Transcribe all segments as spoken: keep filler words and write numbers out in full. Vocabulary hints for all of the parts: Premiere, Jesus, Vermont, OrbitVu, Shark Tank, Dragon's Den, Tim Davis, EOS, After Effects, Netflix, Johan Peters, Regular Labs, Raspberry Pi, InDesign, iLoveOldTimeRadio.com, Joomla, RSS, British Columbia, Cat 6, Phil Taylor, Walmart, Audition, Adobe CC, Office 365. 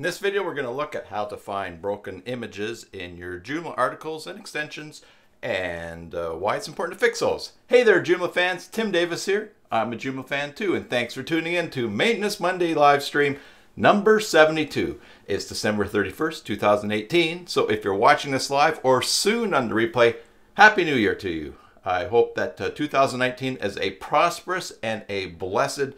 In this video, we're going to look at how to find broken images in your Joomla articles and extensions and uh, why it's important to fix those. Hey there, Joomla fans. Tim Davis here. I'm a Joomla fan too, and thanks for tuning in to Maintenance Monday live stream number seventy-two. It's December thirty-first, two thousand eighteen. So if you're watching this live or soon on the replay, Happy New Year to you. I hope that uh, two thousand nineteen is a prosperous and a blessed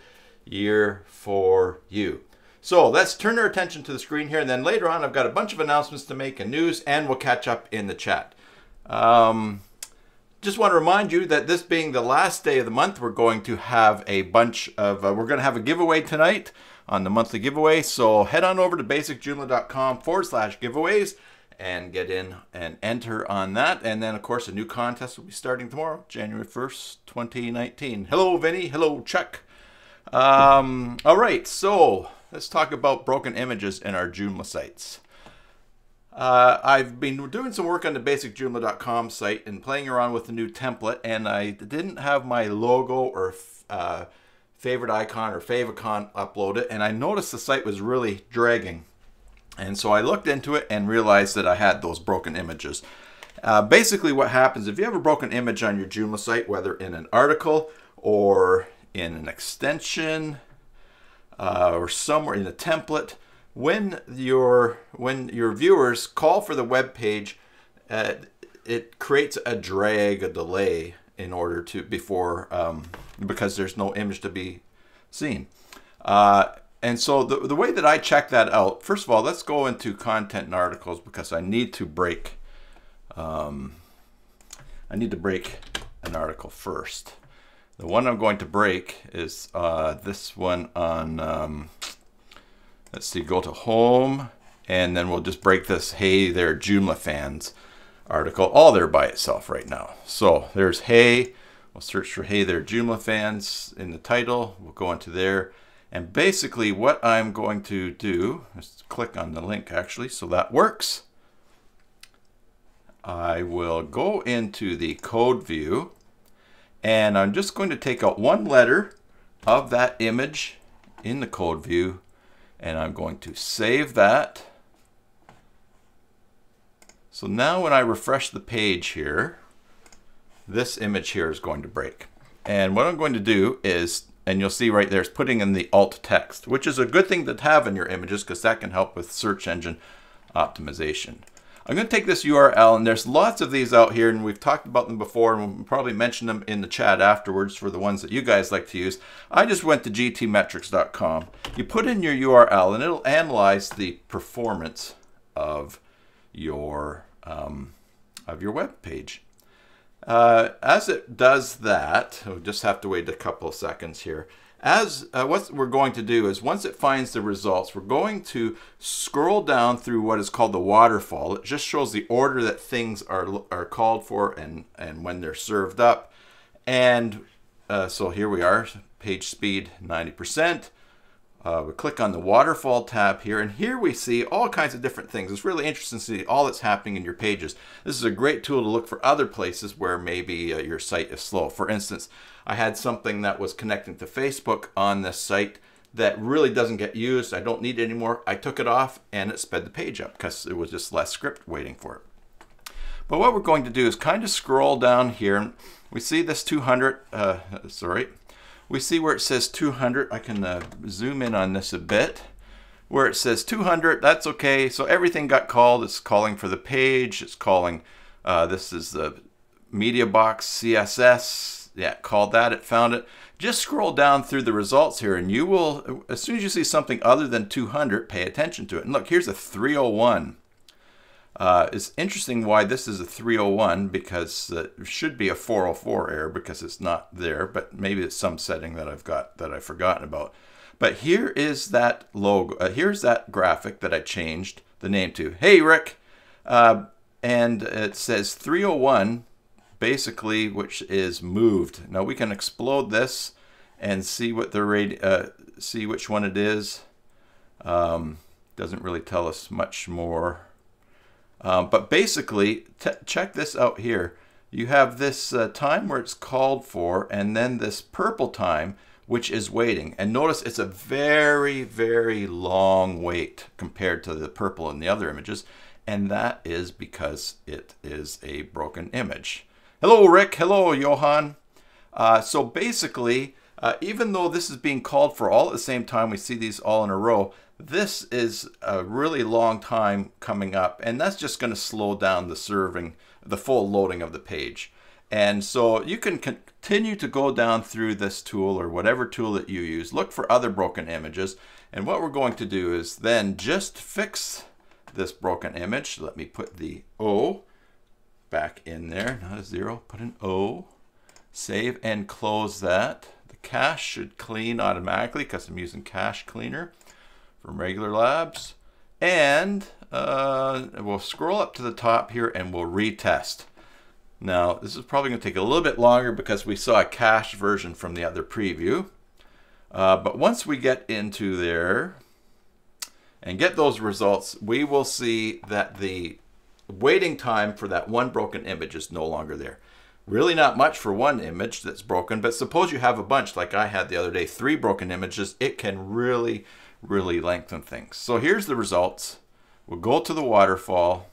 year for you. So let's turn our attention to the screen here, and then later on I've got a bunch of announcements to make and news, and we'll catch up in the chat. Um, just want to remind you that this being the last day of the month, we're going to have a bunch of, uh, we're going to have a giveaway tonight on the monthly giveaway. So head on over to basicjoomla.com forward slash giveaways. And get in and enter on that. And then, of course, a new contest will be starting tomorrow, January first, twenty nineteen. Hello, Vinny. Hello, Chuck. Um, all right, so let's talk about broken images in our Joomla sites. Uh, I've been doing some work on the basic joomla dot com site and playing around with the new template, and I didn't have my logo or uh, favorite icon or favicon uploaded, and I noticed the site was really dragging. And so I looked into it and realized that I had those broken images. Uh, basically what happens, if you have a broken image on your Joomla site, whether in an article or in an extension uh, or somewhere in a template, when your, when your viewers call for the web page, uh, it creates a drag, a delay in order to, before, um, because there's no image to be seen. Uh, And so the, the way that I check that out, first of all, let's go into content and articles because I need to break, um, I need to break an article first. The one I'm going to break is uh, this one on, um, let's see, go to home, and then we'll just break this Hey There Joomla Fans article all there by itself right now. So there's Hey, we'll search for Hey There Joomla Fans in the title, we'll go into there. And basically what I'm going to do is click on the link actually, so that works. I will go into the code view, and I'm just going to take out one letter of that image in the code view, and I'm going to save that. So now when I refresh the page here, this image here is going to break. And what I'm going to do is, and you'll see right there, it's putting in the alt text, which is a good thing to have in your images because that can help with search engine optimization. I'm going to take this U R L, and there's lots of these out here, and we've talked about them before, and we'll probably mention them in the chat afterwards for the ones that you guys like to use. I just went to g t metrics dot com. You put in your U R L, and it'll analyze the performance of your, um, of your web page. Uh, as it does that, we'll just have to wait a couple of seconds here. As uh, what we're going to do is once it finds the results, we're going to scroll down through what is called the waterfall. It just shows the order that things are, are called for and, and when they're served up. And uh, so here we are, page speed ninety percent. Uh, we click on the waterfall tab here, and here we see all kinds of different things. It's really interesting to see all that's happening in your pages. This is a great tool to look for other places where maybe uh, your site is slow. For instance, I had something that was connecting to Facebook on this site that really doesn't get used. I don't need it anymore. I took it off, and it sped the page up because it was just less script waiting for it. But what we're going to do is kind of scroll down here, and we see this two hundred, uh, sorry, we see where it says two hundred. I can uh, zoom in on this a bit. Where it says two hundred, that's okay. So everything got called. It's calling for the page. It's calling, uh, this is the media box, C S S. Yeah, called that. It found it. Just scroll down through the results here, and you will, as soon as you see something other than two hundred, pay attention to it. And look, here's a three oh one. Uh, it's interesting why this is a three oh one because uh, it should be a four oh four error because it's not there, but maybe it's some setting that I've got that I've forgotten about. But here is that logo. Uh, here's that graphic that I changed the name to. Hey, Rick. Uh, and it says three oh one basically, which is moved. Now we can explode this and see what the rate, uh, see which one it is. Um, doesn't really tell us much more. Um, but basically, check this out here. You have this uh, time where it's called for, and then this purple time, which is waiting. And notice it's a very, very long wait compared to the purple in the other images. And that is because it is a broken image. Hello, Rick. Hello, Johan. Uh, so basically, uh, even though this is being called for all at the same time, we see these all in a row, this is a really long time coming up. And that's just going to slow down the serving, the full loading of the page. And so you can continue to go down through this tool or whatever tool that you use, look for other broken images. And what we're going to do is then just fix this broken image. Let me put the O back in there, not a zero, put an O, save and close that. The cache should clean automatically because I'm using Cache Cleaner from Regular Labs. And uh, we'll scroll up to the top here and we'll retest. Now, this is probably going to take a little bit longer because we saw a cached version from the other preview. Uh, but once we get into there and get those results, we will see that the waiting time for that one broken image is no longer there. Really not much for one image that's broken, but suppose you have a bunch like I had the other day, three broken images, it can really, really lengthen things. So here's the results. We'll go to the waterfall.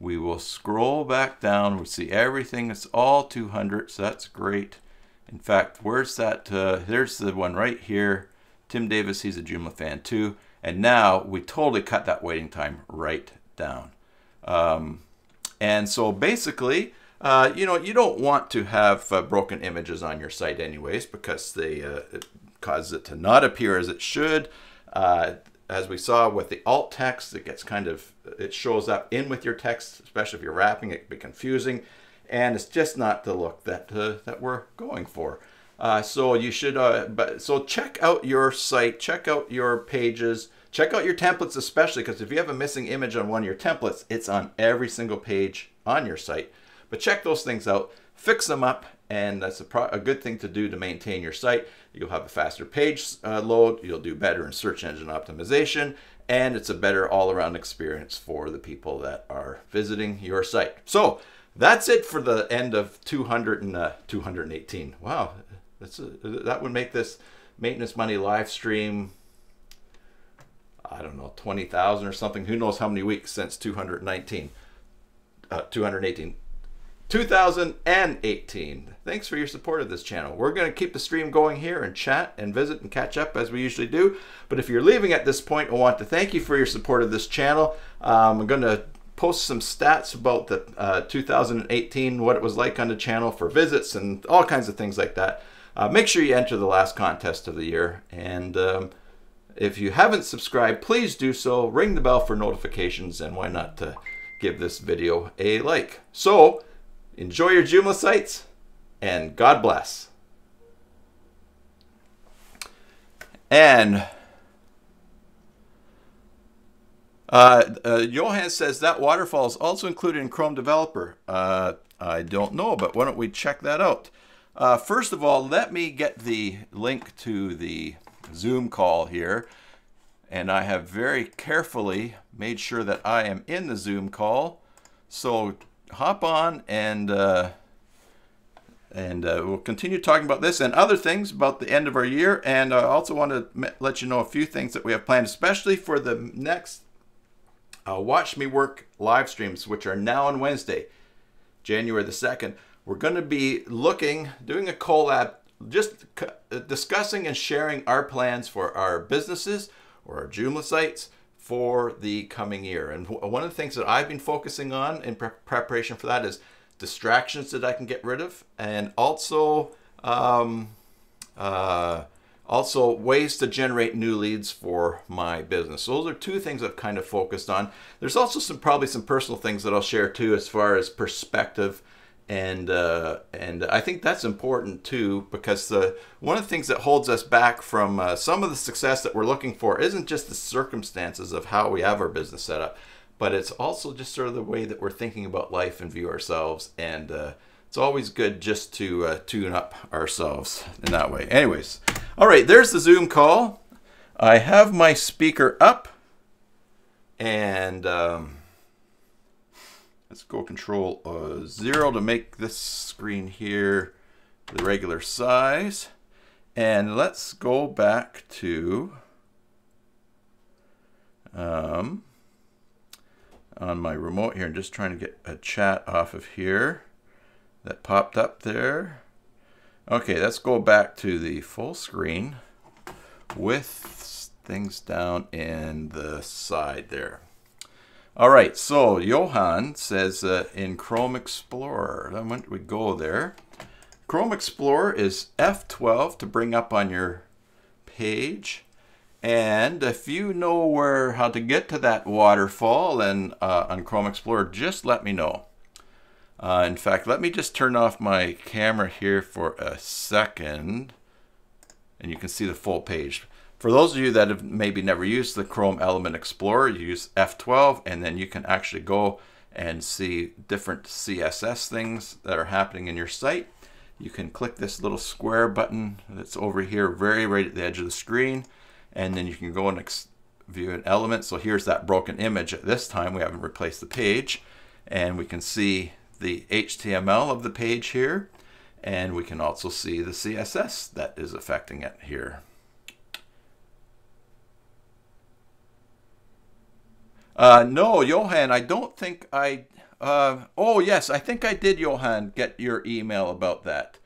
We will scroll back down. We see everything. It's all two hundred, so that's great. In fact, where's that? Uh, there's the one right here. Tim Davis, he's a Joomla fan too. And now we totally cut that waiting time right down. Um, and so basically, uh, you know, you don't want to have uh, broken images on your site anyways, because they uh, it causes it to not appear as it should. Uh, As we saw with the alt text, it gets kind of, it shows up in with your text, especially if you're wrapping, it can be confusing. And it's just not the look that, uh, that we're going for. Uh, so you should, uh, but, so check out your site, check out your pages, check out your templates, especially because if you have a missing image on one of your templates, it's on every single page on your site. But check those things out, fix them up, and that's a, pro a good thing to do to maintain your site. You'll have a faster page uh, load, you'll do better in search engine optimization, and it's a better all-around experience for the people that are visiting your site. So that's it for the end of two hundred and, uh, two eighteen. Wow, that's a, that would make this Maintenance Monday live stream, I don't know, twenty thousand or something. Who knows how many weeks since two hundred nineteen, uh, two hundred eighteen. two thousand eighteen. Thanks for your support of this channel. We're going to keep the stream going here and chat and visit and catch up as we usually do. But if you're leaving at this point, I want to thank you for your support of this channel. Um, I'm going to post some stats about the uh, two thousand eighteen, what it was like on the channel for visits and all kinds of things like that. Uh, make sure you enter the last contest of the year. And um, if you haven't subscribed, please do so. Ring the bell for notifications, and why not uh, give this video a like. So, enjoy your Joomla sites, and God bless. And uh, uh, Johan says that waterfall is also included in Chrome Developer. Uh, I don't know, but why don't we check that out? Uh, first of all, let me get the link to the Zoom call here. And I have very carefully made sure that I am in the Zoom call. So hop on and uh, and uh, we'll continue talking about this and other things about the end of our year. And I also want to let you know a few things that we have planned, especially for the next uh, Watch Me Work live streams, which are now on Wednesday, January the second. We're going to be looking, doing a collab, just discussing and sharing our plans for our businesses or our Joomla sites for the coming year. And one of the things that I've been focusing on in pre preparation for that is distractions that I can get rid of, and also um, uh, also ways to generate new leads for my business. So those are two things I've kind of focused on. There's also some probably some personal things that I'll share too, as far as perspective, and uh, and I think that's important too, because the one of the things that holds us back from uh, some of the success that we're looking for isn't just the circumstances of how we have our business set up, but it's also just sort of the way that we're thinking about life and view ourselves. And uh, it's always good just to uh, tune up ourselves in that way. Anyways, all right, there's the Zoom call. I have my speaker up, and um, let's go control uh, zero to make this screen here the regular size. And let's go back to, um, on my remote here, and just trying to get a chat off of here that popped up there. Okay, let's go back to the full screen with things down in the side there. All right, so Johan says uh, in Chrome Explorer, why don't we go there? Chrome Explorer is F twelve to bring up on your page. And if you know where how to get to that waterfall and uh, on Chrome Explorer, just let me know. Uh, in fact, let me just turn off my camera here for a second, and you can see the full page. For those of you that have maybe never used the Chrome Element Explorer, you use F twelve, and then you can actually go and see different C S S things that are happening in your site. You can click this little square button that's over here, very right at the edge of the screen, and then you can go and view an element. So here's that broken image. At this time, we haven't replaced the page, and we can see the H T M L of the page here, and we can also see the C S S that is affecting it here. Uh, no, Johan, I don't think I, uh, oh yes, I think I did, Johan, get your email about that.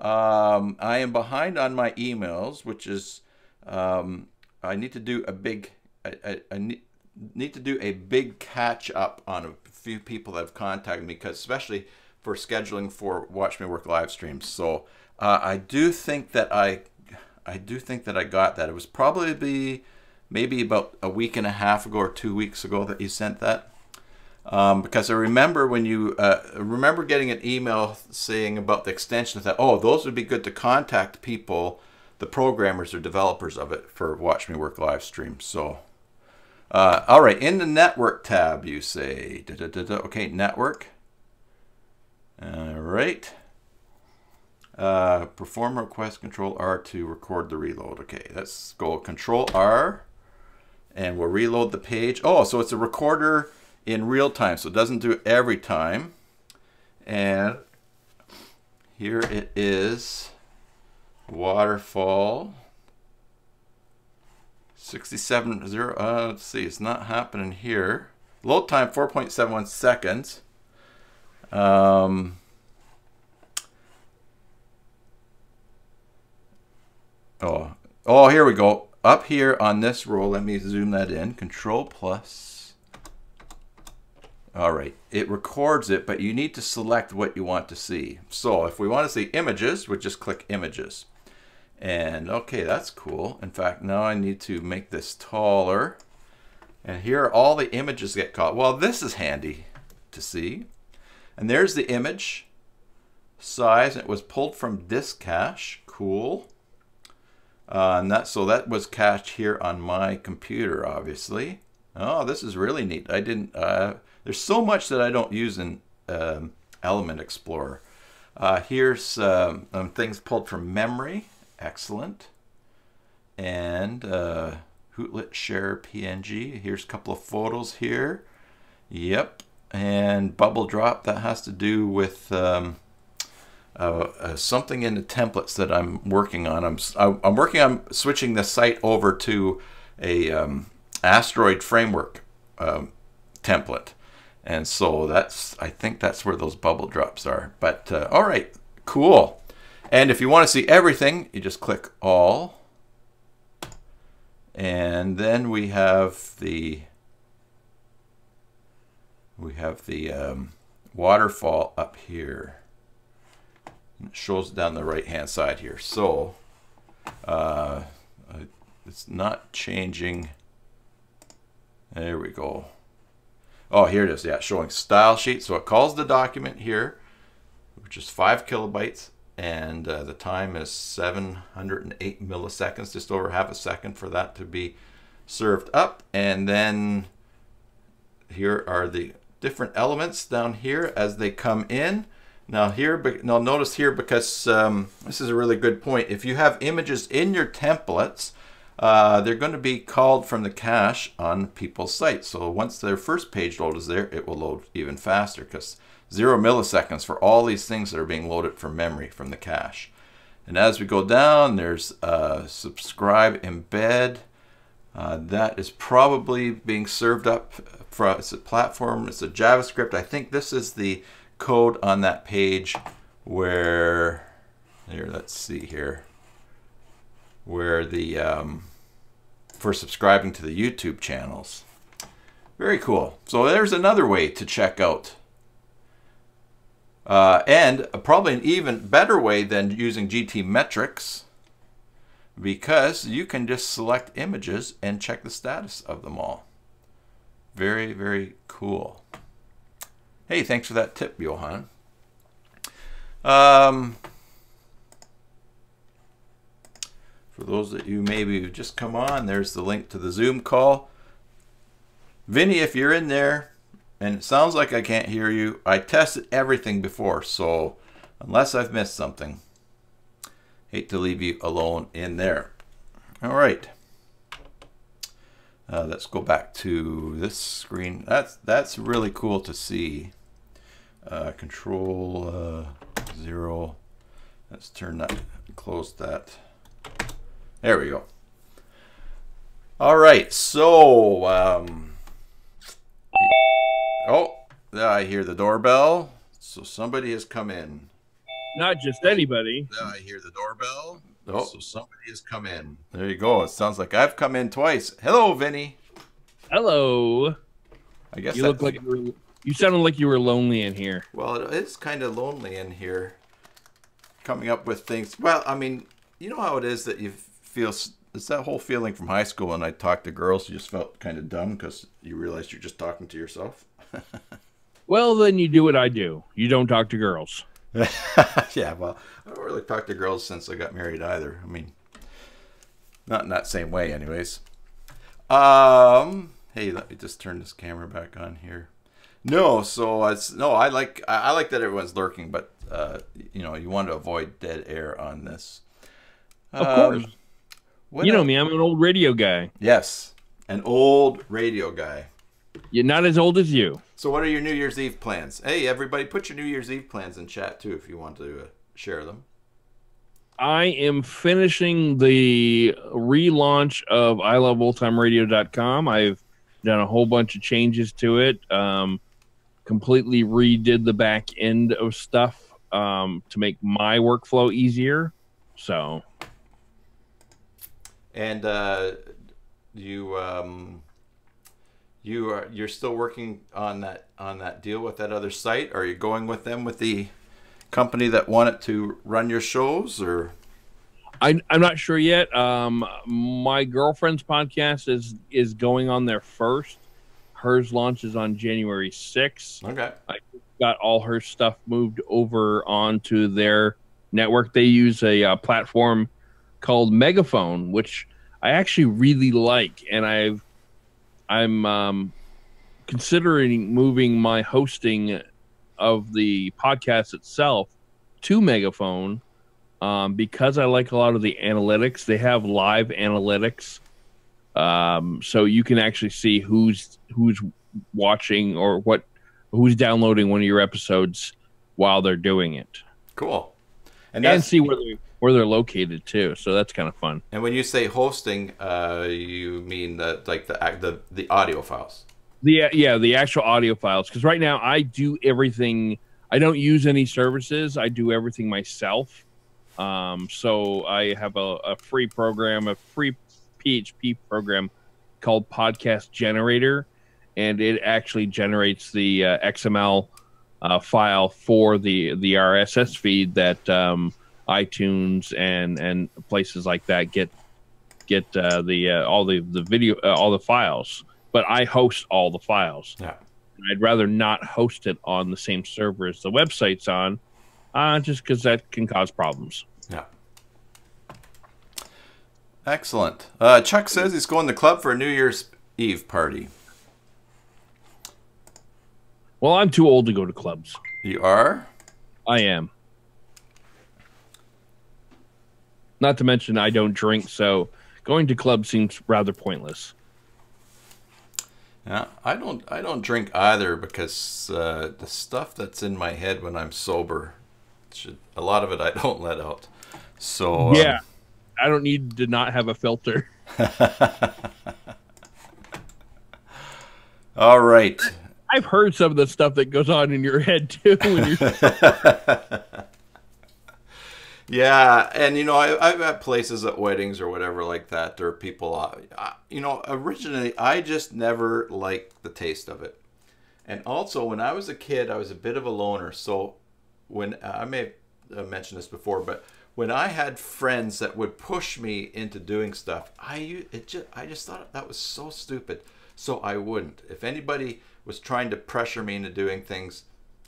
Um, I am behind on my emails, which is, um, I need to do a big, I, I, I need, need to do a big catch up on a few people that have contacted me, because especially for scheduling for Watch Me Work live streams. So uh, I do think that I, I do think that I got that. It was probably the, maybe about a week and a half ago or two weeks ago that you sent that. Um, because I remember when you, uh, I remember getting an email saying about the extension of that, oh, those would be good to contact people, the programmers or developers of it for Watch Me Work live stream. So. Uh, all right, in the network tab, you say, da, da, da, da. Okay, network. All right. Uh, perform request, control R to record the reload. Okay, let's go control R and we'll reload the page. Oh, so it's a recorder in real time, so it doesn't do it every time. And here it is, waterfall. sixty-seven zero, uh, let's see, it's not happening here. Load time, four point seven one seconds. Um, oh, oh, here we go. Up here on this row, let me zoom that in. Control plus. All right, it records it, but you need to select what you want to see. So if we want to see images, we'll just click images. And okay, that's cool. In fact, now I need to make this taller. And here all the images get caught. Well, this is handy to see. And there's the image size. It was pulled from disk cache. Cool. Uh, and that, so that was cached here on my computer, obviously. Oh, this is really neat. I didn't, uh, there's so much that I don't use in um, Element Explorer. Uh, here's um, um, things pulled from memory. Excellent. And uh, Hootlet share P N G. Here's a couple of photos here. Yep. And bubble drop, that has to do with um, uh, uh, something in the templates that I'm working on. I'm, I'm working on switching the site over to a um, asteroid framework um, template. And so that's, I think that's where those bubble drops are. But uh, all right, cool. And if you want to see everything, you just click all. And then we have the we have the um, waterfall up here. And it shows down the right-hand side here. So uh, it's not changing. There we go. Oh, here it is. Yeah, showing style sheet. So it calls the document here, which is five kilobytes. And uh, the time is seven hundred eight milliseconds, just over half a second for that to be served up. And then here are the different elements down here as they come in. Now here, now notice here, because um, this is a really good point. If you have images in your templates, uh, they're going to be called from the cache on people's sites. So once their first page load is there, it will load even faster because zero milliseconds for all these things that are being loaded from memory from the cache. And as we go down, there's uh, subscribe embed. Uh, that is probably being served up for it's a platform. It's a JavaScript. I think this is the code on that page where, here, let's see here, where the, um, for subscribing to the YouTube channels. Very cool. So there's another way to check out. Uh, and probably an even better way than using G T metrics, because you can just select images and check the status of them all. Very, very cool. Hey, thanks for that tip, Johan. Um, for those that you maybe have just come on, there's the link to the Zoom call. Vinny, if you're in there, and it sounds like I can't hear you, I tested everything before, so unless I've missed something, hate to leave you alone in there. All right, uh, let's go back to this screen. That's that's really cool to see. Uh, control uh, zero. Let's turn that, close that. There we go. All right, so. Um, Oh, I hear the doorbell. So somebody has come in. Not just anybody. I hear the doorbell. Oh, so somebody has come in. There you go. It sounds like I've come in twice. Hello, Vinny. Hello. I guess you look like you, were, you sounded like you were lonely in here. Well, it is kind of lonely in here. Coming up with things. Well, I mean, you know how it is that you feel. It's that whole feeling from high school when I talked to girls. You just felt kind of dumb because you realized you're just talking to yourself. Well, then you do what I do. You don't talk to girls. Yeah, well, I don't really talk to girls since I got married either. I mean, not in that same way anyways. Um, hey, let me just turn this camera back on here. No, so it's, no, I like, I like that everyone's lurking, but, uh, you know, you want to avoid dead air on this. Of um, course. You know I, me, I'm an old radio guy. Yes, an old radio guy. You're not as old as you. So what are your New Year's Eve plans? Hey, everybody, put your New Year's Eve plans in chat, too, if you want to uh, share them. I am finishing the relaunch of I love old time radio dot com. I've done a whole bunch of changes to it. Um, completely redid the back end of stuff um, to make my workflow easier. So, and uh, you... Um... You are you're still working on that on that deal with that other site? Are you going with them, with the company that wanted to run your shows, or? I, I'm not sure yet. Um, my girlfriend's podcast is is going on there first. Hers launches on January sixth. Okay. I got all her stuff moved over onto their network. They use a uh, platform called Megaphone, which I actually really like, and I've. I'm um, considering moving my hosting of the podcast itself to Megaphone um, because I like a lot of the analytics. They have live analytics, um, so you can actually see who's who's watching or what who's downloading one of your episodes while they're doing it. Cool, and, and see where they where they're located too, so that's kind of fun. And when you say hosting, uh, you mean the, like the the the audio files? The yeah, the actual audio files. Because right now I do everything. I don't use any services. I do everything myself. Um, so I have a, a free program, a free P H P program called Podcast Generator, and it actually generates the uh, X M L uh, file for the the R S S feed that. Um, iTunes and and places like that get get uh, the uh, all the the video uh, all the files, but I host all the files. Yeah, I'd rather not host it on the same server as the website's on, uh, just because that can cause problems. Yeah, excellent. Uh, Chuck says he's going to the club for a New Year's Eve party. Well, I'm too old to go to clubs. You are? I am. Not to mention I don't drink, so going to clubs seems rather pointless. Yeah, I don't I don't drink either, because uh, the stuff that's in my head when I'm sober, should, a lot of it I don't let out. So yeah, um, I don't need to not have a filter. All right. I've heard some of the stuff that goes on in your head too. When you're... Yeah, and you know, I, I've had places at weddings or whatever like that. There are people, uh, you know, originally I just never liked the taste of it. And also, when I was a kid, I was a bit of a loner. So when I may have mentioned this before, but when I had friends that would push me into doing stuff, I it just I just thought that was so stupid. So I wouldn't. If anybody was trying to pressure me into doing things,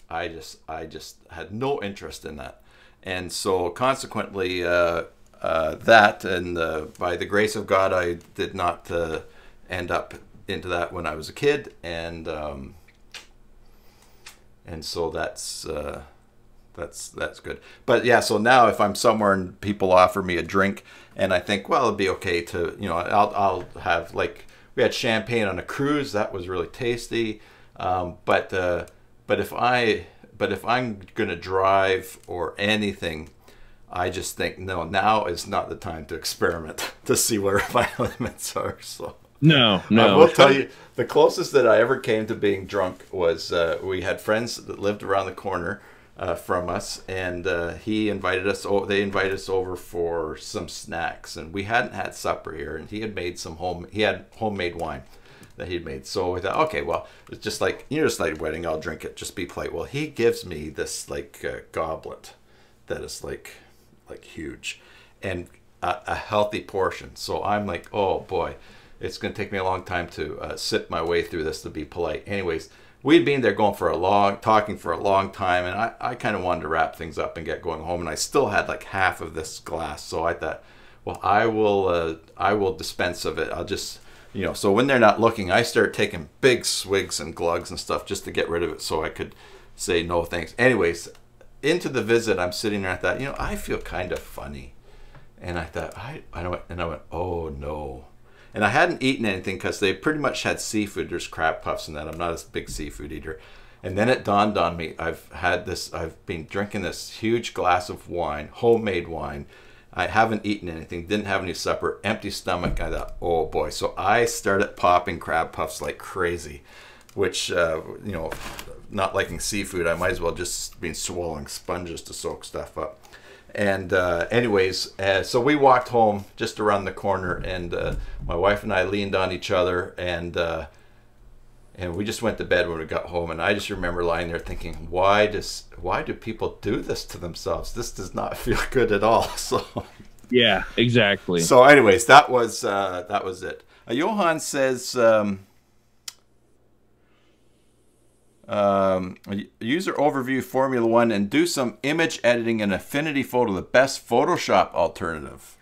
I just I just had no interest in that. And so consequently, uh, uh, that and uh, by the grace of God, I did not uh, end up into that when I was a kid. And um, and so that's uh, that's that's good. But yeah, so now if I'm somewhere and people offer me a drink, and I think, well, it'd be okay to, you know, I'll I'll have, like, we had champagne on a cruise. That was really tasty. Um, but uh, but if I But if I'm going to drive or anything, I just think, no, now is not the time to experiment to see where my limits are. So No, no. I will tell you, the closest that I ever came to being drunk was uh, we had friends that lived around the corner uh, from us, and uh, he invited us. Oh, they invited us over for some snacks, and we hadn't had supper here, and he had made some home. He had homemade wine that he'd made. So we thought, okay, well, it's just like, you know, it's like a wedding, I'll drink it, just be polite. Well, he gives me this like uh, goblet that is like like huge, and a, a healthy portion. So I'm like, oh boy, it's gonna take me a long time to uh, sip my way through this to be polite. Anyways, we'd been there going for a long, talking for a long time, and I, I kind of wanted to wrap things up and get going home, and I still had like half of this glass. So I thought, well, I will uh, I will dispense of it. I'll just, you know, so when they're not looking, I start taking big swigs and glugs and stuff just to get rid of it so I could say no thanks. Anyways, into the visit, I'm sitting there, I thought, you know, I feel kind of funny. And I thought, I, I don't, and I went, oh no. And I hadn't eaten anything because they pretty much had seafood. There's crab puffs and that. I'm not a big seafood eater. And then it dawned on me, I've had this, I've been drinking this huge glass of wine, homemade wine. I haven't eaten anything, didn't have any supper, empty stomach. I thought, oh boy. So I started popping crab puffs like crazy, which, uh, you know, not liking seafood, I might as well just be swallowing sponges to soak stuff up. And uh, anyways, uh, so we walked home just around the corner, and uh, my wife and I leaned on each other, and uh, and we just went to bed when we got home. And I just remember lying there thinking, why does why do people do this to themselves? This does not feel good at all. So yeah, exactly. So anyways, that was uh, that was it. Uh, Johan says, um, um, user overview Formula One and do some image editing in Affinity Photo, the best Photoshop alternative.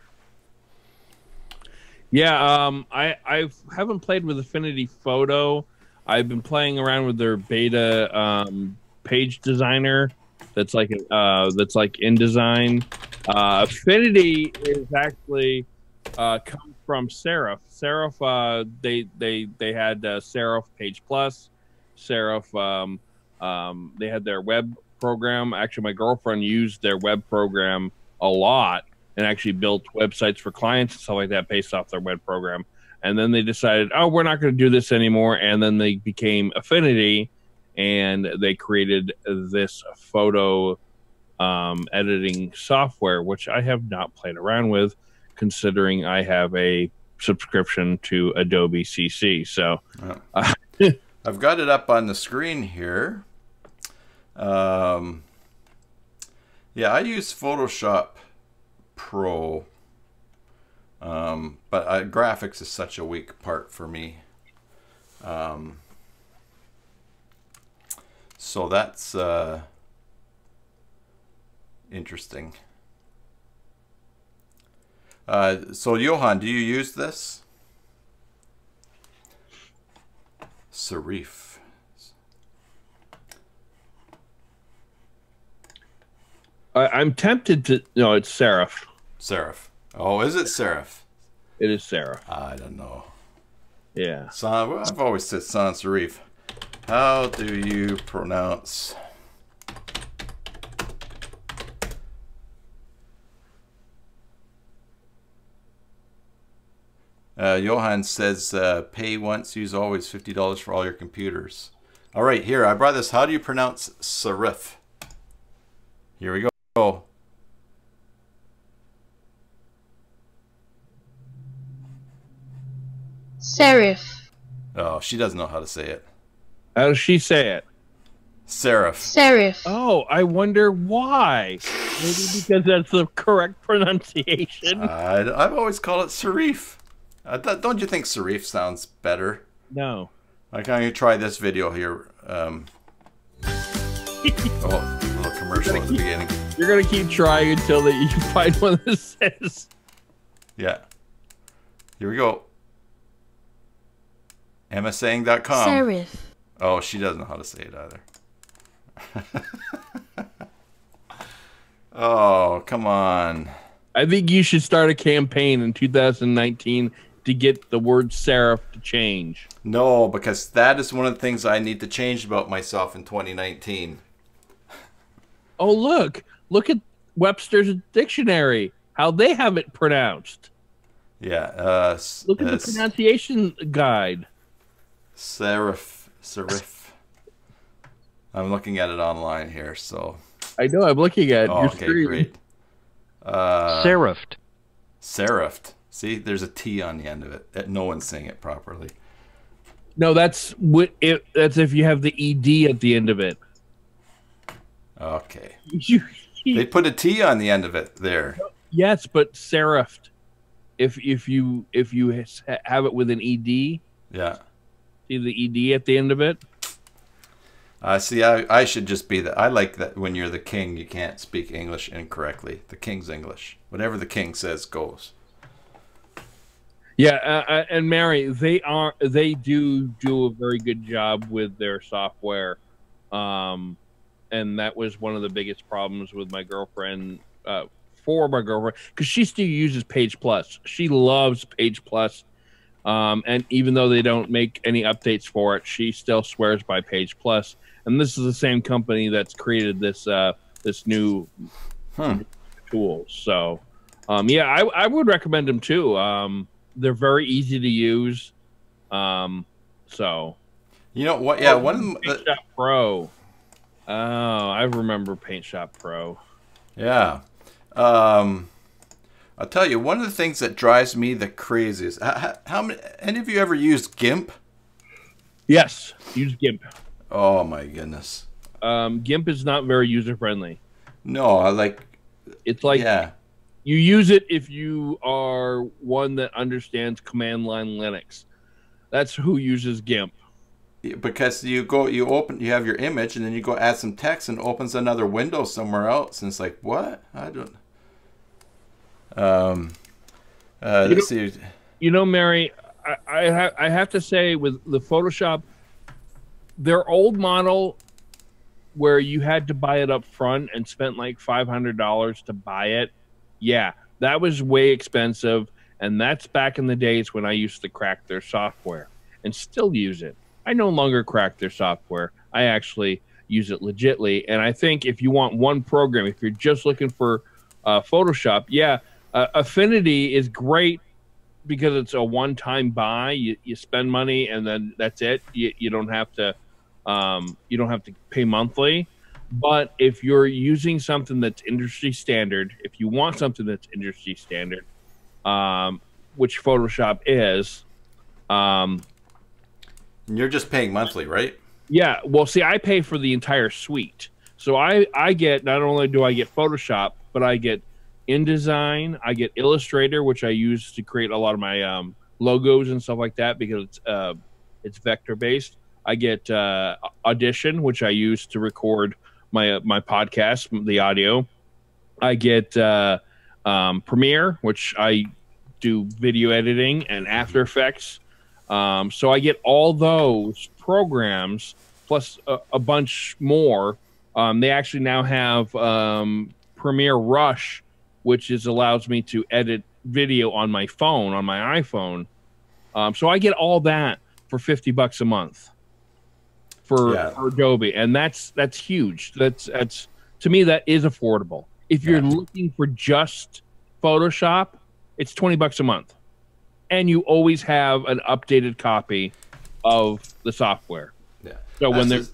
Yeah, um, I I haven't played with Affinity Photo. I've been playing around with their beta um, page designer. That's like uh, that's like InDesign. Uh, Affinity is actually uh, come from Serif. Serif uh, they they they had uh, Serif Page Plus. Serif um, um, they had their web program. Actually, my girlfriend used their web program a lot and actually built websites for clients and stuff like that based off their web program. And then they decided, oh, we're not going to do this anymore. And then they became Affinity, and they created this photo um, editing software, which I have not played around with, considering I have a subscription to Adobe C C. So oh. uh, I've got it up on the screen here. Um, yeah, I use Photoshop Pro. Um, but uh, graphics is such a weak part for me. Um, so that's uh, interesting. Uh, so Johan, do you use this? Serif. I, I'm tempted to, no, it's Serif. Serif. Oh, is it Serif? It is Serif. I don't know. Yeah. Sans, I've always said Sans Serif. How do you pronounce Uh, Johan says, uh, pay once, use always, fifty dollars for all your computers. All right, here, I brought this. How do you pronounce Serif? Here we go. Serif. Oh, she doesn't know how to say it. How does she say it? Serif. Serif. Oh, I wonder why. Maybe because that's the correct pronunciation. Uh, I've always called it Serif. I th don't you think Serif sounds better? No. Like, I'm going to try this video here. Um, oh, a little commercial at the keep, beginning. You're going to keep trying until that you find one that says. Yeah. Here we go. Emma saying dot com. Serif. Oh, she doesn't know how to say it either. Oh, come on. I think you should start a campaign in two thousand nineteen to get the word Serif to change. No, because that is one of the things I need to change about myself in twenty nineteen. Oh, look. Look at Webster's dictionary, how they have it pronounced. Yeah. Uh, look at uh, the pronunciation guide. Serif. Serif. I'm looking at it online here, so. I know. I'm looking at it. Oh, okay, screen. Great. Uh, Serif. Serif. See, there's a T on the end of it. No one's saying it properly. No, that's what it, that's if you have the E D at the end of it. Okay. They put a T on the end of it there. Yes, but Serif. If if you if you have it with an E D. Yeah. See the E D at the end of it. Uh, see, I I should just be that. I like that when you're the king, you can't speak English incorrectly. The king's English. Whatever the king says goes. Yeah, uh, and Mary, they are they do do a very good job with their software, um, and that was one of the biggest problems with my girlfriend, uh, for my girlfriend, because she still uses Page Plus. She loves Page Plus, um, and even though they don't make any updates for it, she still swears by Page Plus. And this is the same company that's created this uh, this new huh. tool. So, um, yeah, I I would recommend them too. Um, They're very easy to use, um, so you know what? Yeah, oh, one of them, Paint Shop Pro. Oh, I remember Paint Shop Pro. Yeah, um, I'll tell you one of the things that drives me the craziest. How, how many? Any of you ever used GIMP? Yes, use GIMP. Oh my goodness. Um, GIMP is not very user friendly. No, I like. It's like yeah. You use it if you are one that understands command line Linux. That's who uses GIMP. Because you go, you open, you have your image, and then you go add some text, and opens another window somewhere else, and it's like, what? I don't. Um, uh, you, let's know, see. You know, Mary, I I, ha I have to say with the Photoshop, their old model, where you had to buy it up front and spent like five hundred dollars to buy it. Yeah, that was way expensive, and that's back in the days when I used to crack their software and still use it. I no longer crack their software. I actually use it legitly, and I think if you want one program, if you're just looking for uh, Photoshop, yeah, uh, Affinity is great because it's a one-time buy. You, you spend money, and then that's it. You, you don't have to um, you don't have to pay monthly. But if you're using something that's industry standard, if you want something that's industry standard, um, which Photoshop is, um, and you're just paying monthly, right? Yeah. Well, see, I pay for the entire suite, so I I get not only do I get Photoshop, but I get InDesign, I get Illustrator, which I use to create a lot of my um, logos and stuff like that because it's uh, it's vector based. I get uh, Audition, which I use to record my uh, my podcast, the audio. I get uh, um, Premiere, which I do video editing and After Effects. Um, so I get all those programs plus a, a bunch more. Um, they actually now have um, Premiere Rush, which is allows me to edit video on my phone, on my iPhone. Um, so I get all that for fifty bucks a month. For, yeah. for Adobe, and that's that's huge. That's that's to me that is affordable. If you're yeah. looking for just Photoshop, it's twenty bucks a month. and you always have an updated copy of the software. Yeah. So when there's,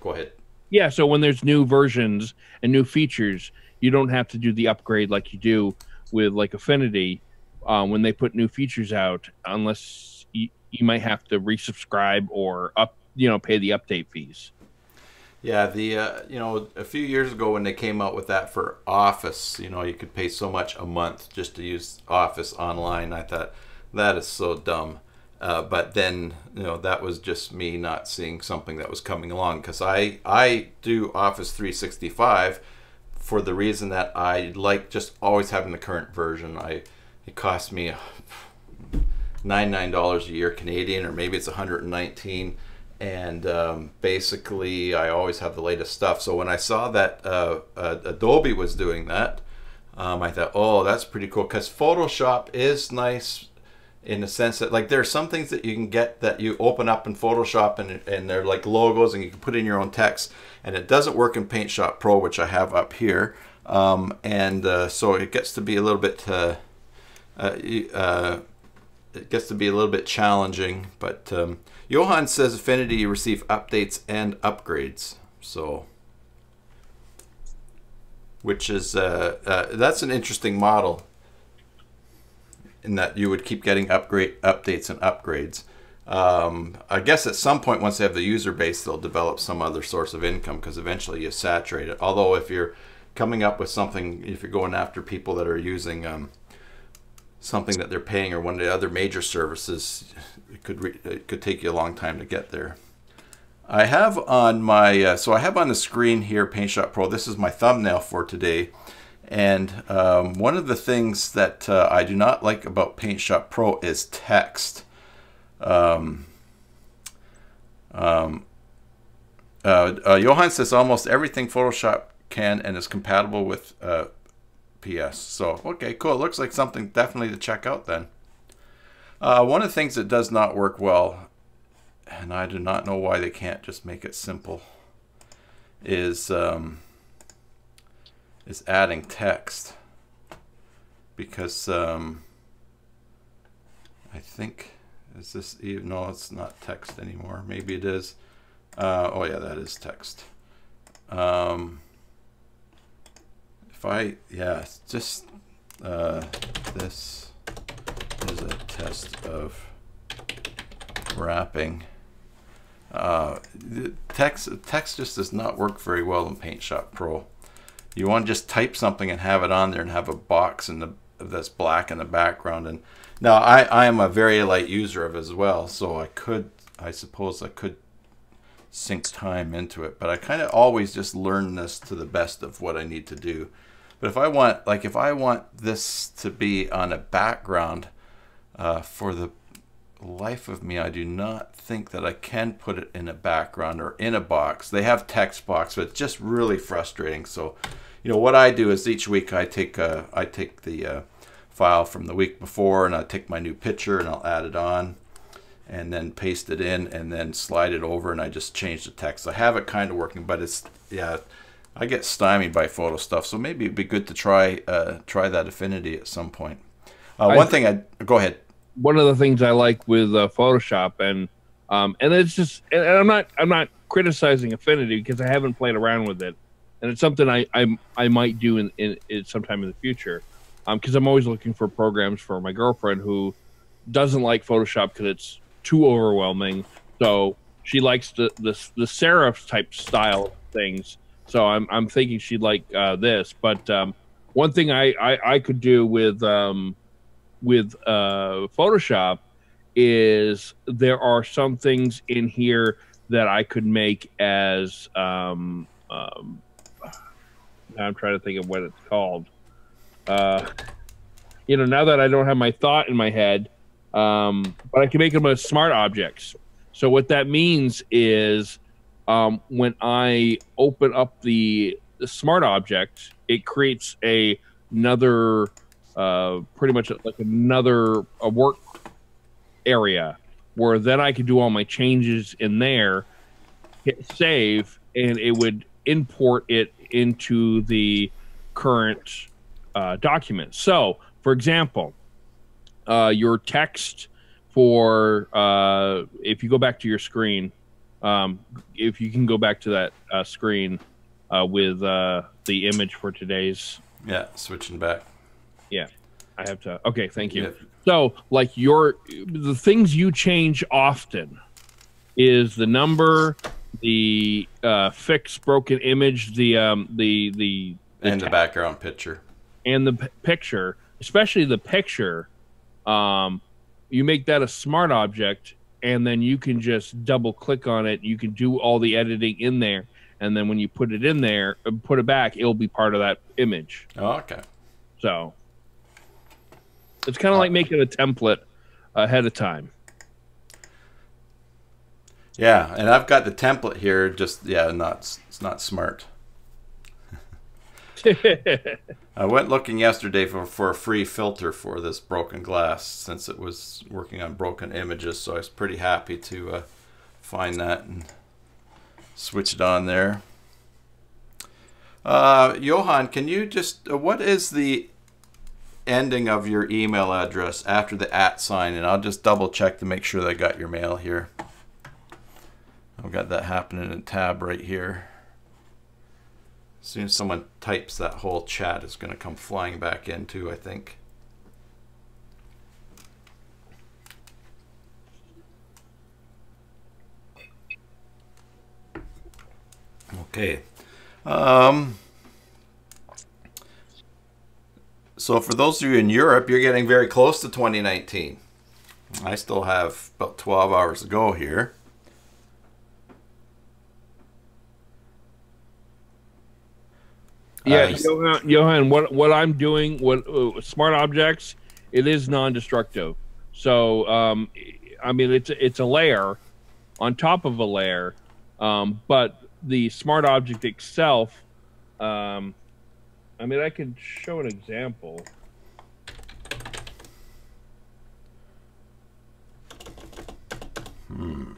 go ahead. Yeah. So when there's new versions and new features, you don't have to do the upgrade like you do with like Affinity um, when they put new features out, unless you, you might have to resubscribe or up, you know, pay the update fees. Yeah, the uh, you know, a few years ago when they came out with that for Office, you know, you could pay so much a month just to use Office online. I thought that is so dumb. Uh, but then, you know, that was just me not seeing something that was coming along, because I I do Office three sixty-five for the reason that I like just always having the current version. I it costs me ninety-nine dollars a year Canadian, or maybe it's one hundred nineteen. And um, basically, I always have the latest stuff. So when I saw that uh, uh, Adobe was doing that, um, I thought, oh, that's pretty cool. Because Photoshop is nice in the sense that, like, there are some things that you can get that you open up in Photoshop, and, and they're like logos, and you can put in your own text. And it doesn't work in Paint Shop Pro, which I have up here. Um, and uh, so it gets to be a little bit... Uh, uh, uh, It gets to be a little bit challenging, but um, Johan says Affinity you receive updates and upgrades, so which is uh, uh, that's an interesting model in that you would keep getting upgrade updates and upgrades. Um, I guess at some point once they have the user base, they'll develop some other source of income, because eventually you saturate it. Although if you're coming up with something, if you're going after people that are using um, something that they're paying or one of the other major services, it could re it could take you a long time to get there. I have on my uh, so I have on the screen here Paint Shop Pro. This is my thumbnail for today, and um, one of the things that uh, I do not like about Paint Shop Pro is text. Um, um, uh, uh, Johan says almost everything Photoshop can and is compatible with uh, P S. So, okay, cool. It looks like something definitely to check out then. Uh, one of the things that does not work well, and I do not know why they can't just make it simple, is um, is adding text. Because um, I think, is this even, no, it's not text anymore. Maybe it is. Uh, oh yeah, that is text. Um, If I, yeah, just uh, this is a test of wrapping. Uh, the text, text just does not work very well in Paint Shop Pro. You want to just type something and have it on there and have a box in the that's black in the background. And now I, I am a very light user of it as well, so I could, I suppose I could sink time into it, but I kind of always just learn this to the best of what I need to do. But if I want, like if I want this to be on a background, uh, for the life of me, I do not think that I can put it in a background or in a box. They have text box, but it's just really frustrating. So, you know, what I do is each week I take, uh, I take the uh, file from the week before, and I take my new picture and I'll add it on and then paste it in and then slide it over, and I just change the text. I have it kind of working, but it's, yeah, I get stymied by photo stuff. So maybe it'd be good to try uh, try that Affinity at some point. Uh, one I, thing I, go ahead. One of the things I like with uh, Photoshop, and um, and it's just, and I'm not I'm not criticizing Affinity because I haven't played around with it, and it's something I I, I might do in, in, in sometime in the future, because um, I'm always looking for programs for my girlfriend who doesn't like Photoshop because it's too overwhelming, so she likes the the, the serif type style things. So I'm I'm thinking she'd like uh, this. But um, one thing I, I I could do with um, with uh, Photoshop is there are some things in here that I could make as um, um, I'm trying to think of what it's called. Uh, you know, now that I don't have my thought in my head. Um, but I can make them as smart objects. So what that means is um, when I open up the, the smart object, it creates a, another, uh, pretty much like another a work area where then I could do all my changes in there, hit save, and it would import it into the current uh, document. So, for example, uh, your text for uh, if you go back to your screen, um, if you can go back to that uh, screen uh, with uh, the image for today's. Yeah, switching back. Yeah, I have to. Okay, thank you. Yeah. So, like your the things you change often is the number, the uh, fix broken image, the um, the the, the and the background picture, and the p picture, especially the picture. Um, you make that a smart object, and then you can just double click on it. You can do all the editing in there, and then when you put it in there, put it back, it'll be part of that image. Oh, okay. So it's kind of like making a template ahead of time. Yeah, and I've got the template here. Just yeah, not it's not smart. I went looking yesterday for for a free filter for this broken glass since it was working on broken images. So I was pretty happy to uh, find that and switch it on there. Uh, Johan, can you just uh, what is the ending of your email address after the at sign? And I'll just double check to make sure that I got your mail here. I've got that happening in a tab right here. As soon as someone types, that whole chat is going to come flying back in too, I think. Okay. Um, so for those of you in Europe, you're getting very close to twenty nineteen. I still have about twelve hours to go here. Yeah, nice. Johan, Johan, what what I'm doing, what uh, smart objects, it is non-destructive. So, um, I mean, it's it's a layer on top of a layer, um, but the smart object itself, um, I mean, I can show an example. Hmm.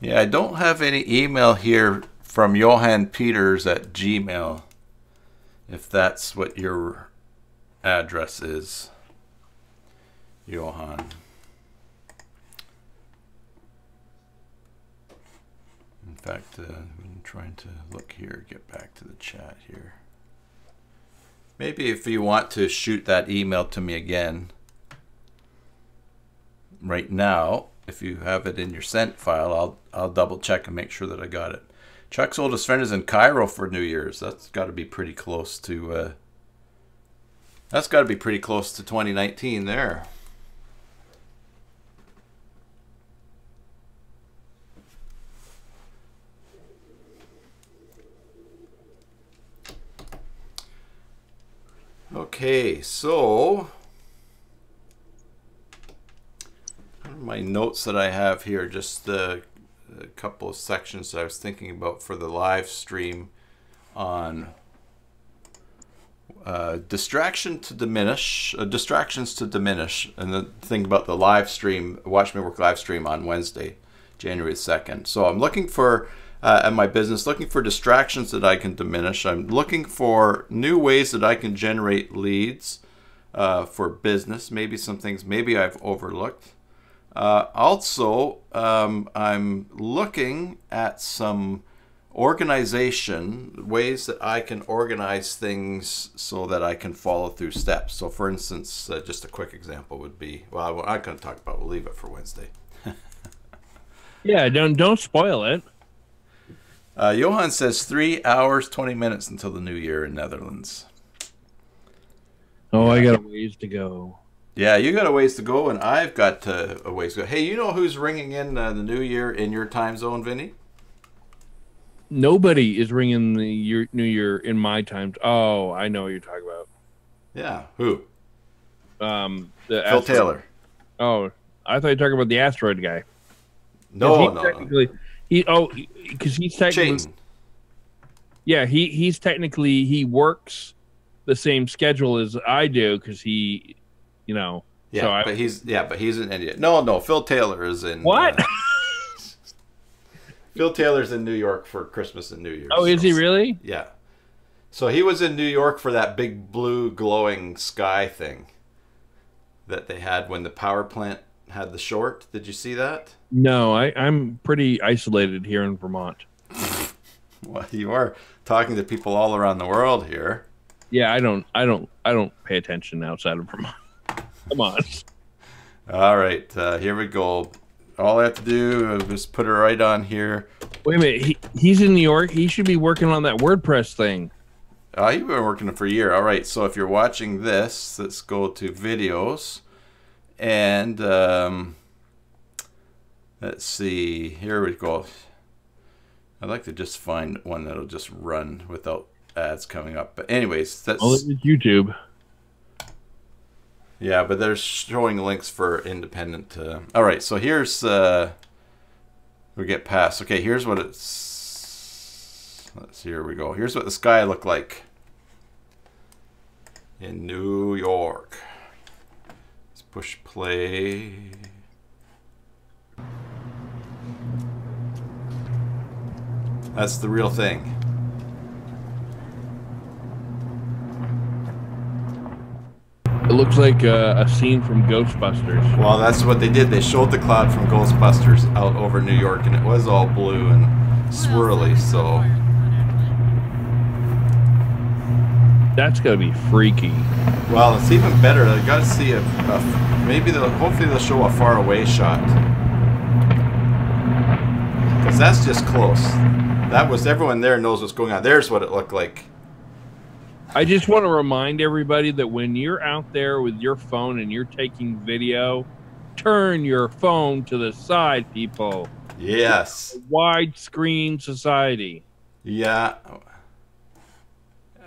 Yeah, I don't have any email here from Johan Peters at Gmail, if that's what your address is, Johan. In fact, uh, I'm trying to look here, get back to the chat here. Maybe if you want to shoot that email to me again right now, if you have it in your sent file, I'll I'll double check and make sure that I got it. Chuck's oldest friend is in Cairo for New Year's. That's got to be pretty close to. Uh, that's got to be pretty close to twenty nineteen there. Okay, so. My notes that I have here, just a, a couple of sections that I was thinking about for the live stream on uh, distraction to diminish, uh, distractions to diminish, and the thing about the live stream, Watch Me Work live stream on Wednesday, January second. So I'm looking for, uh, at my business, looking for distractions that I can diminish. I'm looking for new ways that I can generate leads uh, for business, maybe some things maybe I've overlooked. Uh, also, um, I'm looking at some organization, ways that I can organize things so that I can follow through steps. So for instance, uh, just a quick example would be, well, I'm going to talk about, we'll leave it for Wednesday. Yeah, don't, don't spoil it. Uh, Johan says three hours, twenty minutes until the new year in Netherlands. Oh, I got a ways to go. Yeah, you got a ways to go, and I've got uh, a ways to go. Hey, you know who's ringing in uh, the new year in your time zone, Vinny? Nobody is ringing the year, new year in my time. Oh, I know what you're talking about. Yeah, who? Um, the Phil Taylor. Oh, I thought you were talking about the asteroid guy. No, no, technically, no. He, oh, because he's technically. Chayton. Yeah, he he's technically he works the same schedule as I do because he. You know, yeah, so I, but he's yeah, but he's in India. No, no, Phil Taylor is in what? Uh, Phil Taylor's in New York for Christmas and New Year's. Oh, is so, he really? Yeah. So he was in New York for that big blue glowing sky thing that they had when the power plant had the short. Did you see that? No, I, I'm pretty isolated here in Vermont. Well, you are talking to people all around the world here. Yeah, I don't, I don't, I don't pay attention outside of Vermont. Come on. All right, uh, here we go. All I have to do is just put it right on here. Wait a minute, he, he's in New York. He should be working on that WordPress thing. Uh, you've been working for a year. All right, so if you're watching this, let's go to videos. And um, let's see, here we go. I'd like to just find one that'll just run without ads coming up. But anyways, that's... Oh, this is YouTube. Yeah, but they're showing links for independent. Uh, all right, so here's... Uh, we get past. Okay, here's what it's... Let's see, here we go. Here's what the sky looked like in New York. Let's push play. That's the real thing. It looks like uh, a scene from Ghostbusters. Well, that's what they did. They showed the cloud from Ghostbusters out over New York, and it was all blue and swirly, so... That's gonna be freaky. Well, it's even better. I gotta see if... Uh, maybe they'll... Hopefully they'll show a faraway shot. Because that's just close. That was, everyone there knows what's going on. There's what it looked like. I just want to remind everybody that when you're out there with your phone and you're taking video, turn your phone to the side, people. Yes. Widescreen society. Yeah.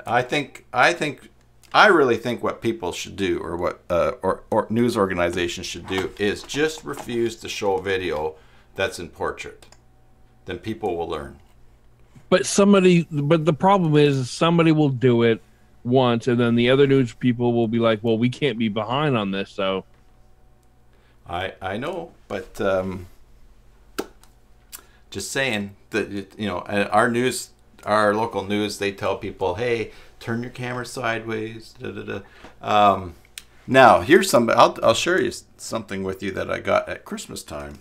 I think, I think, I really think what people should do, or what uh, or, or news organizations should do, is just refuse to show video that's in portrait. Then people will learn. But somebody, but the problem is somebody will do it once, and then the other news people will be like, well, we can't be behind on this, so. I I know, but um, just saying that, you know, our news, our local news, they tell people, hey, turn your camera sideways, da, da, da. Um, now, here's some, I'll, I'll share you something with you that I got at Christmas time.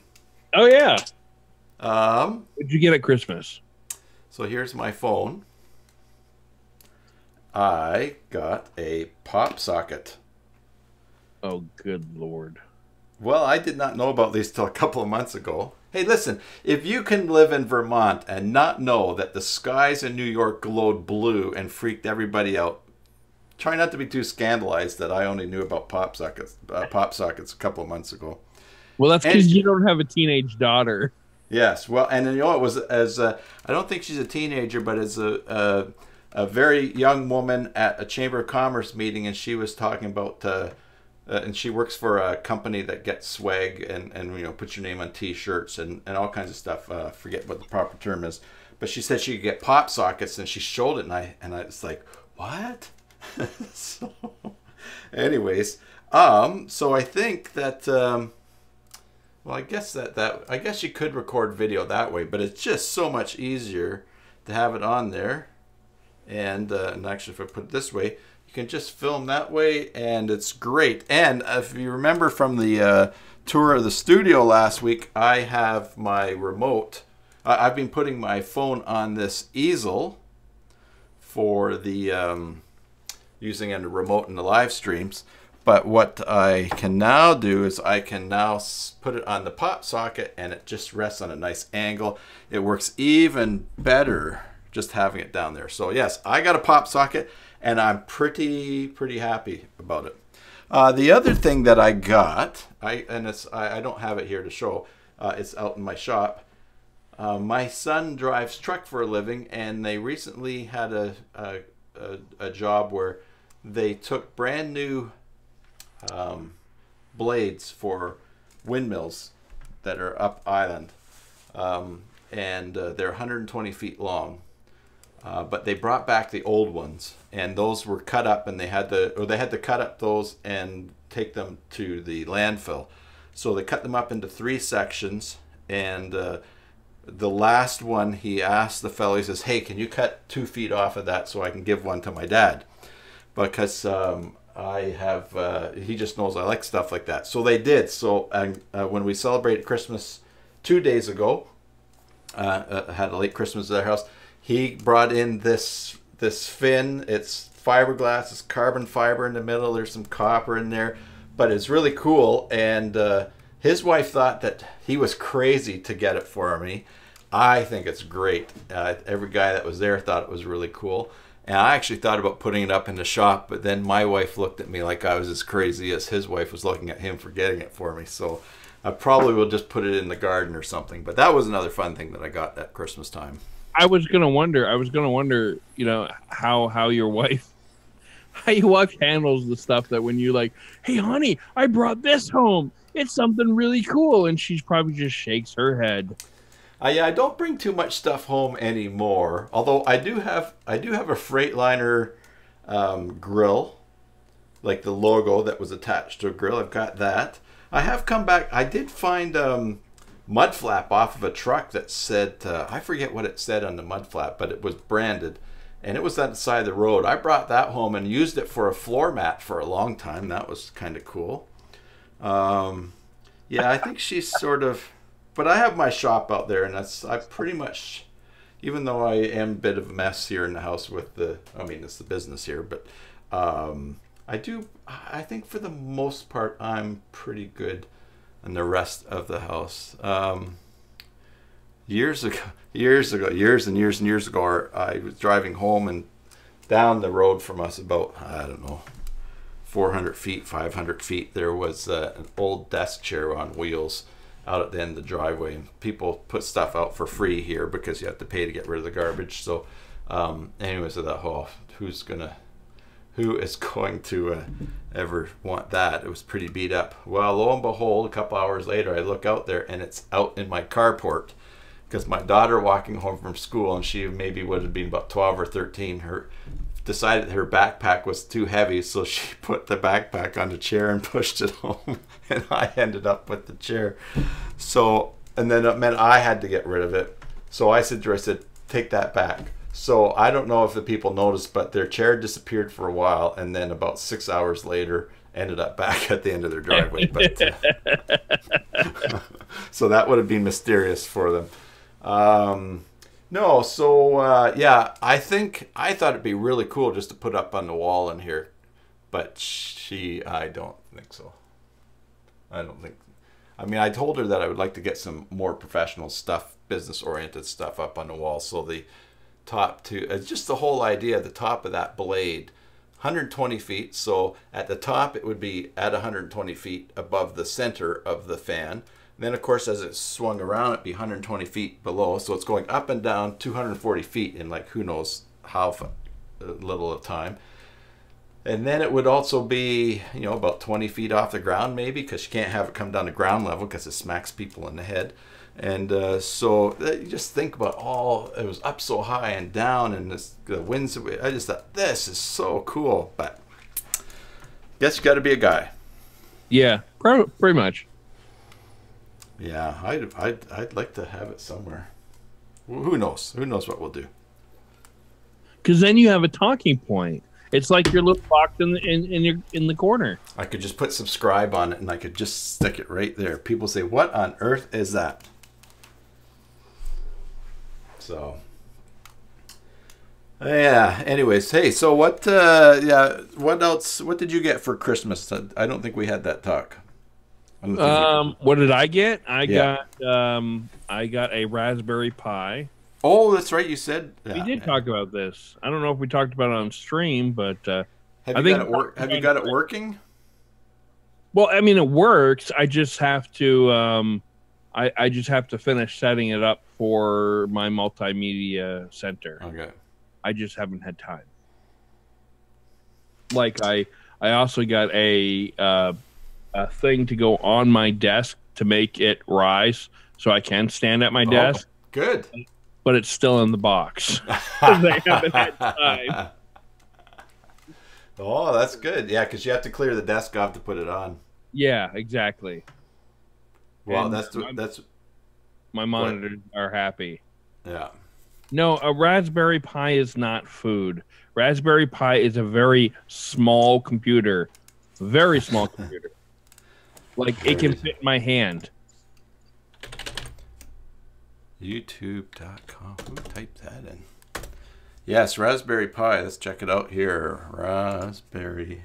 Oh, yeah. Um, what'd you get at Christmas? So here's my phone. I got a pop socket. Oh, good Lord. Well, I did not know about these till a couple of months ago. Hey, listen, if you can live in Vermont and not know that the skies in New York glowed blue and freaked everybody out, try not to be too scandalized that I only knew about pop sockets, uh, pop sockets a couple of months ago. Well, that's because you don't have a teenage daughter. Yes, well, and you know, it was as a, I don't think she's a teenager, but as a, a a very young woman at a Chamber of Commerce meeting, and she was talking about, uh, uh, and she works for a company that gets swag and, and you know, puts your name on T-shirts and, and all kinds of stuff. Uh, I forget what the proper term is, but she said she could get pop sockets, and she showed it, and I and I was like, what? So, anyways, um, so I think that. Um, Well, I guess that, that I guess you could record video that way, but it's just so much easier to have it on there. And, uh, and actually, if I put it this way, you can just film that way, and it's great. And if you remember from the uh, tour of the studio last week, I have my remote. Uh, I've been putting my phone on this easel for the um, using a remote in the live streams. But what I can now do is I can now put it on the pop socket, and it just rests on a nice angle. It works even better just having it down there. So yes, I got a pop socket, and I'm pretty, pretty happy about it. Uh, the other thing that I got, I and it's I, I don't have it here to show. Uh, it's out in my shop. Uh, my son drives truck for a living, and they recently had a, a, a, a job where they took brand new Um, blades for windmills that are up island, um, and uh, they're one hundred twenty feet long, uh, but they brought back the old ones, and those were cut up, and they had to or they had to cut up those and take them to the landfill. So they cut them up into three sections, and uh, the last one, he asked the fellow, he says, hey, can you cut two feet off of that so I can give one to my dad? Because um, I have, uh, he just knows I like stuff like that. So they did. So and, uh, when we celebrated Christmas two days ago, uh, uh, had a late Christmas at our house, he brought in this, this fin. It's fiberglass, it's carbon fiber in the middle. There's some copper in there, but it's really cool. And uh, his wife thought that he was crazy to get it for me. I think it's great. Uh, every guy that was there thought it was really cool. And I actually thought about putting it up in the shop, but then my wife looked at me like I was as crazy as his wife was looking at him for getting it for me. So I probably will just put it in the garden or something. But that was another fun thing that I got at Christmas time. I was going to wonder, I was going to wonder, you know, how, how your wife, how your wife handles the stuff that when you like, hey, honey, I brought this home. It's something really cool. And she probably just shakes her head. I, I don't bring too much stuff home anymore. Although I do have, I do have a Freightliner um, grill, like the logo that was attached to a grill. I've got that. I have come back. I did find um, mud flap off of a truck that said, uh, I forget what it said on the mud flap, but it was branded and it was on the side of the road. I brought that home and used it for a floor mat for a long time. That was kind of cool. Um, yeah, I think she's sort of, but I have my shop out there and that's, I pretty much, even though I am a bit of a mess here in the house with the, I mean, it's the business here, but, um, I do, I think for the most part, I'm pretty good in the rest of the house. Um, years ago, years ago, years and years and years ago, I was driving home and down the road from us about, I don't know, four hundred feet, five hundred feet, there was uh, an old desk chair on wheels out at the end of the driveway, and people put stuff out for free here because you have to pay to get rid of the garbage. So um anyways, I thought, oh, who's gonna who is going to uh, ever want that? It was pretty beat up. Well, lo and behold, a couple hours later, I look out there and it's out in my carport because my daughter, walking home from school, and she maybe would have been about twelve or thirteen, her decided her backpack was too heavy, so she put the backpack on the chair and pushed it home, and I ended up with the chair. So, and then it meant I had to get rid of it. So I said to her, I said, take that back. So I don't know if the people noticed, but their chair disappeared for a while, and then about six hours later, ended up back at the end of their driveway. But, uh, so that would have been mysterious for them. Um, No, so uh, yeah, I think I thought it'd be really cool just to put up on the wall in here, but she, I don't think so. I don't think. I mean, I told her that I would like to get some more professional stuff, business-oriented stuff up on the wall. So the top two, it's just the whole idea. The top of that blade, one hundred twenty feet. So at the top, it would be at one hundred twenty feet above the center of the fan. Then, of course, as it swung around, it'd be one hundred twenty feet below. So it's going up and down two hundred forty feet in like who knows how little of time. And then it would also be, you know, about twenty feet off the ground maybe, because you can't have it come down to ground level because it smacks people in the head. And uh, so you just think about all, it was up so high and down and this, the winds. I just thought, this is so cool. But guess you got to be a guy. Yeah, pretty much. Yeah, I'd, I'd, I'd like to have it somewhere. Who knows? Who knows what we'll do? Because then you have a talking point. It's like your little box in the, in, in, your, in the corner. I could just put subscribe on it, and I could just stick it right there. People say, what on earth is that? So, yeah. Anyways, hey, so what, uh, yeah, what else? What did you get for Christmas? I don't think we had that talk. Um, what did I get? I yeah. got um, I got a Raspberry Pi. Oh, that's right. You said yeah. we did talk about this. I don't know if we talked about it on stream, but uh, have I you think got it work? Have you got it working? Well, I mean, it works. I just have to um, I I just have to finish setting it up for my multimedia center. Okay. I just haven't had time. Like I I also got a. Uh, a thing to go on my desk to make it rise so I can stand at my desk. Oh, good. But it's still in the box. They haven't had time. Oh, that's good. Yeah, because you have to clear the desk off to put it on. Yeah, exactly. Well, and that's the, that's My monitors what? are happy. Yeah. No, a Raspberry Pi is not food. Raspberry Pi is a very small computer. Very small computer. Like, it can fit in my hand. YouTube dot com. Who typed that in? Yes, Raspberry Pi. Let's check it out here. Raspberry.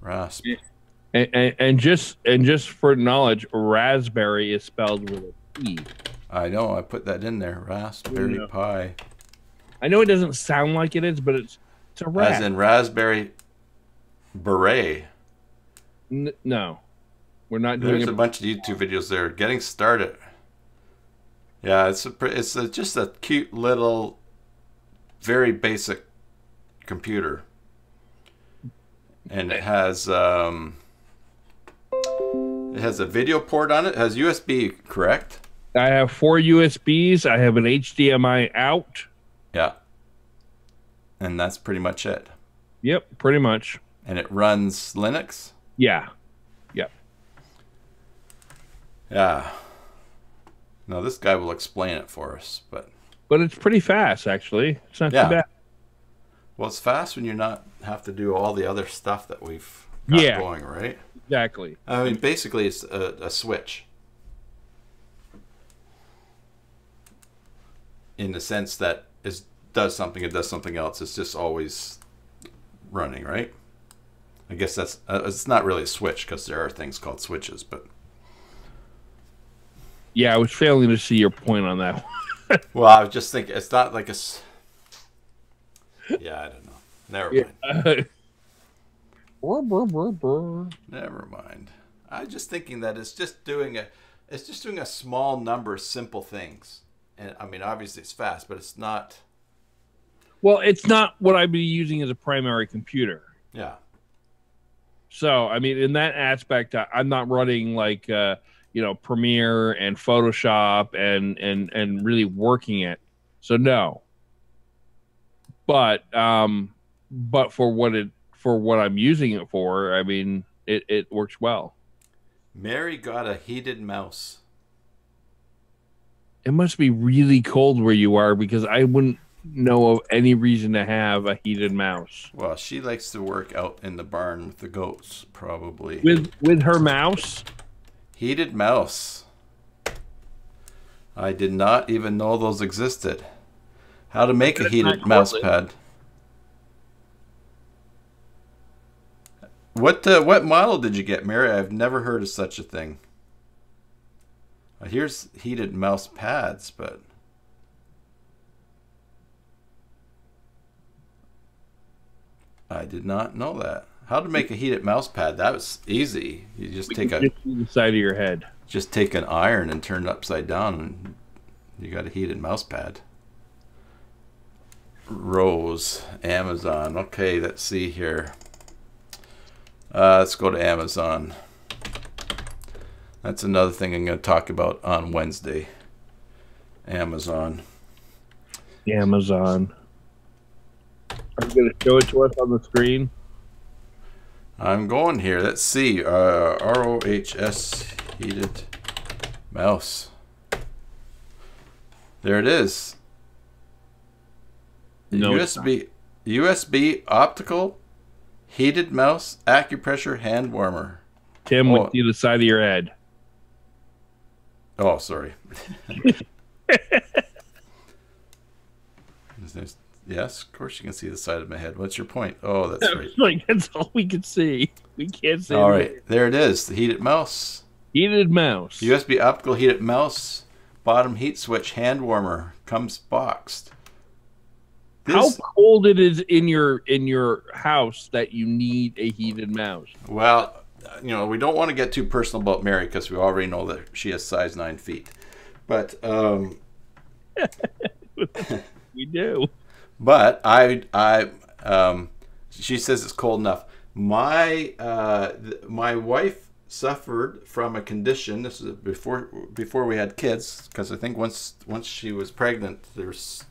Raspberry. And, and, and just and just for knowledge, raspberry is spelled with a P. I know. I put that in there. Raspberry yeah. Pi. I know it doesn't sound like it is, but it's it's a rat. As in raspberry beret. N no, we're not doing. There's a bunch of YouTube videos there. Getting started. Yeah, it's a, it's a, just a cute little, very basic computer, and it has um. It has a video port on it. It has U S B, correct? I have four U S Bs. I have an H D M I out. Yeah. And that's pretty much it. Yep, pretty much. And it runs Linux? Yeah. Yep. Yeah. Now, this guy will explain it for us, but... But it's pretty fast, actually. It's not yeah. too bad. Well, it's fast when you not have to do all the other stuff that we've got yeah. going, right? Exactly. I mean, basically, it's a, a switch. In the sense that it does something, it does something else. It's just always running, right? I guess that's, uh, it's not really a switch because there are things called switches, but. Yeah, I was failing to see your point on that one. Well, I was just thinking, it's not like a. Yeah, I don't know. Never mind. Yeah. Never mind. I'm just thinking that it's just doing a, it's just doing a small number of simple things, and I mean obviously it's fast, but it's not. Well, it's not what I'd be using as a primary computer. Yeah. So I mean, in that aspect, I, I'm not running like uh, you know Premiere and Photoshop and and and really working it. So no. But um, but for what it. For what I'm using it for, I mean, it, it works well. Mary got a heated mouse. It must be really cold where you are because I wouldn't know of any reason to have a heated mouse. Well, she likes to work out in the barn with the goats, probably. With, with her mouse? Heated mouse. I did not even know those existed. How to make a heated mouse pad. What uh, what model did you get, Mary? I've never heard of such a thing. Uh, here's heated mouse pads, but I did not know that. How to make a heated mouse pad? That was easy. You just we take a just the side of your head. Just take an iron and turn it upside down, and you got a heated mouse pad. Rose, Amazon. Okay, let's see here. Uh, let's go to Amazon. That's another thing I'm going to talk about on Wednesday. Amazon. Amazon. Are you going to show it to us on the screen? I'm going here. Let's see. Uh, R O H S heated mouse. There it is. No, U S B, U S B optical. Heated mouse, acupressure hand warmer. Tim, oh. With you the side of your head. Oh, sorry. Yes, of course you can see the side of my head. What's your point? Oh, that's I right. Like, that's all we can see. We can't see. All right, it. There it is. The heated mouse. Heated mouse. U S B optical heated mouse. Bottom heat switch hand warmer comes boxed. This, how cold it is in your in your house that you need a heated mouse? Well, you know, we don't want to get too personal about Mary because we already know that she has size nine feet. But um, we do. But I I um, she says it's cold enough. My uh, my wife suffered from a condition. This is before before we had kids because I think once once she was pregnant, there's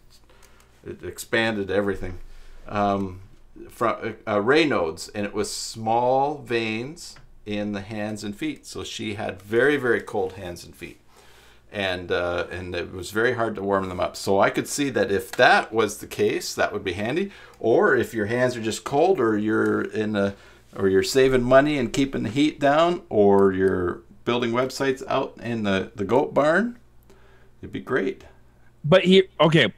it expanded everything um, from uh, uh, Raynaud's, and it was small veins in the hands and feet. So she had very, very cold hands and feet. And, uh, and it was very hard to warm them up. So I could see that if that was the case, that would be handy. Or if your hands are just cold, or you're in a, or you're saving money and keeping the heat down, or you're building websites out in the, the goat barn, it'd be great. But here, okay.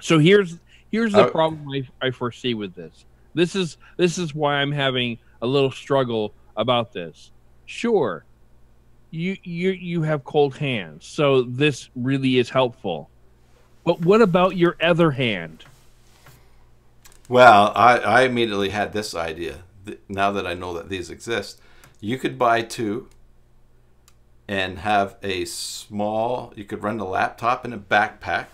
So here's, here's the uh, problem I, I foresee with this. This is, this is why I'm having a little struggle about this. Sure. You, you you have cold hands, so this really is helpful. But what about your other hand? Well, I, I immediately had this idea. Now that I know that these exist, you could buy two and have a small, you could run the laptop in a backpack.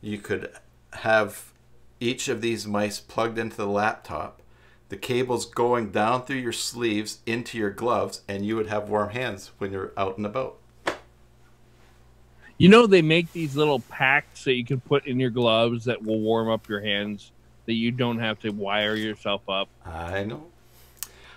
You could have each of these mice plugged into the laptop. The cable's going down through your sleeves into your gloves, and you would have warm hands when you're out and about. You know, they make these little packs that you can put in your gloves that will warm up your hands, that you don't have to wire yourself up. I know.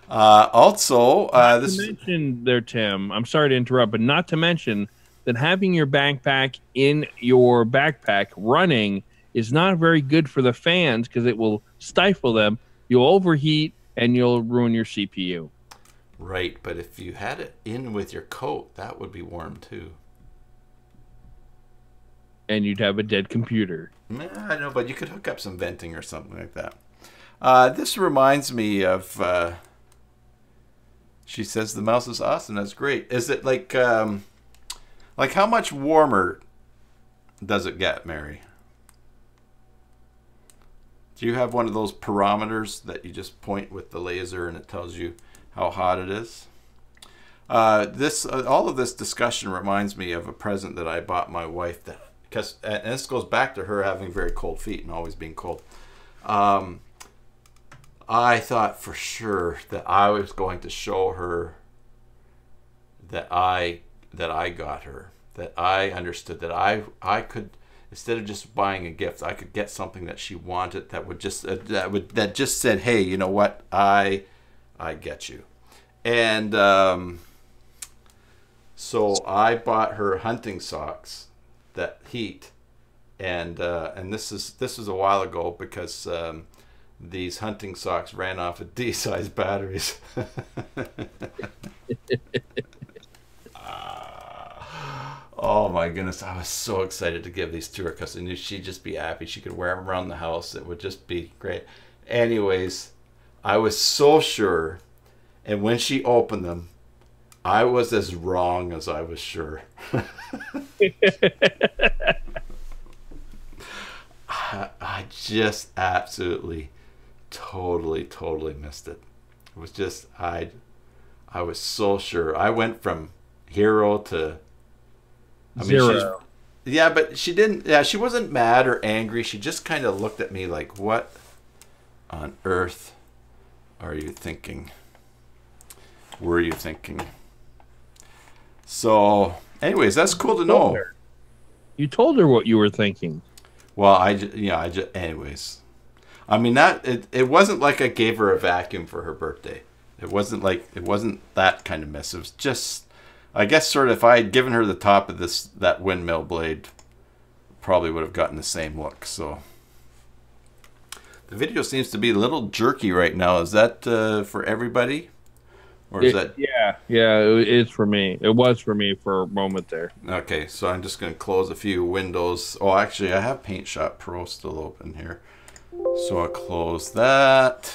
Uh, also, uh, this not to mention there, Tim, I'm sorry to interrupt, but not to mention that having your backpack in your backpack running is not very good for the fans, because it will stifle them. You'll overheat and you'll ruin your C P U. Right, but if you had it in with your coat, that would be warm too. And you'd have a dead computer. I know, but you could hook up some venting or something like that. Uh, this reminds me of... Uh, she says the mouse is awesome. That's great. Is it like... Um, like how much warmer does it get, Mary? Do you have one of those parameters that you just point with the laser and it tells you how hot it is? Uh, this, uh, all of this discussion reminds me of a present that I bought my wife. That, because, and this goes back to her having very cold feet and always being cold. Um, I thought for sure that I was going to show her that I that I got her, that I understood that I I could. Instead of just buying a gift, I could get something that she wanted that would just uh, that would that just said, "Hey, you know what? I, I get you." And um, so I bought her hunting socks that heat, and uh, and this is this was a while ago, because um, these hunting socks ran off of D-sized batteries. Oh my goodness, I was so excited to give these to her, because I knew she'd just be happy. She could wear them around the house. It would just be great. Anyways, I was so sure. And when she opened them, I was as wrong as I was sure. I, I just absolutely, totally, totally missed it. It was just, I, I was so sure. I went from hero to... I mean, Zero. Yeah, but she didn't. Yeah, she wasn't mad or angry. She just kind of looked at me like, "What on earth are you thinking? Were you thinking?" So, anyways, that's cool to know. You told her what you were thinking. Well, I just, yeah, I just, anyways. I mean, that it. It wasn't like I gave her a vacuum for her birthday. It wasn't like it wasn't that kind of mess. It was just. I guess sort of if I had given her the top of this that windmill blade, probably would have gotten the same look. So the video seems to be a little jerky right now. Is that uh, for everybody, or is it, that? Yeah, yeah, it is for me. It was for me for a moment there. Okay, so I'm just going to close a few windows. Oh, actually, I have Paint Shop Pro still open here, so I'll close that.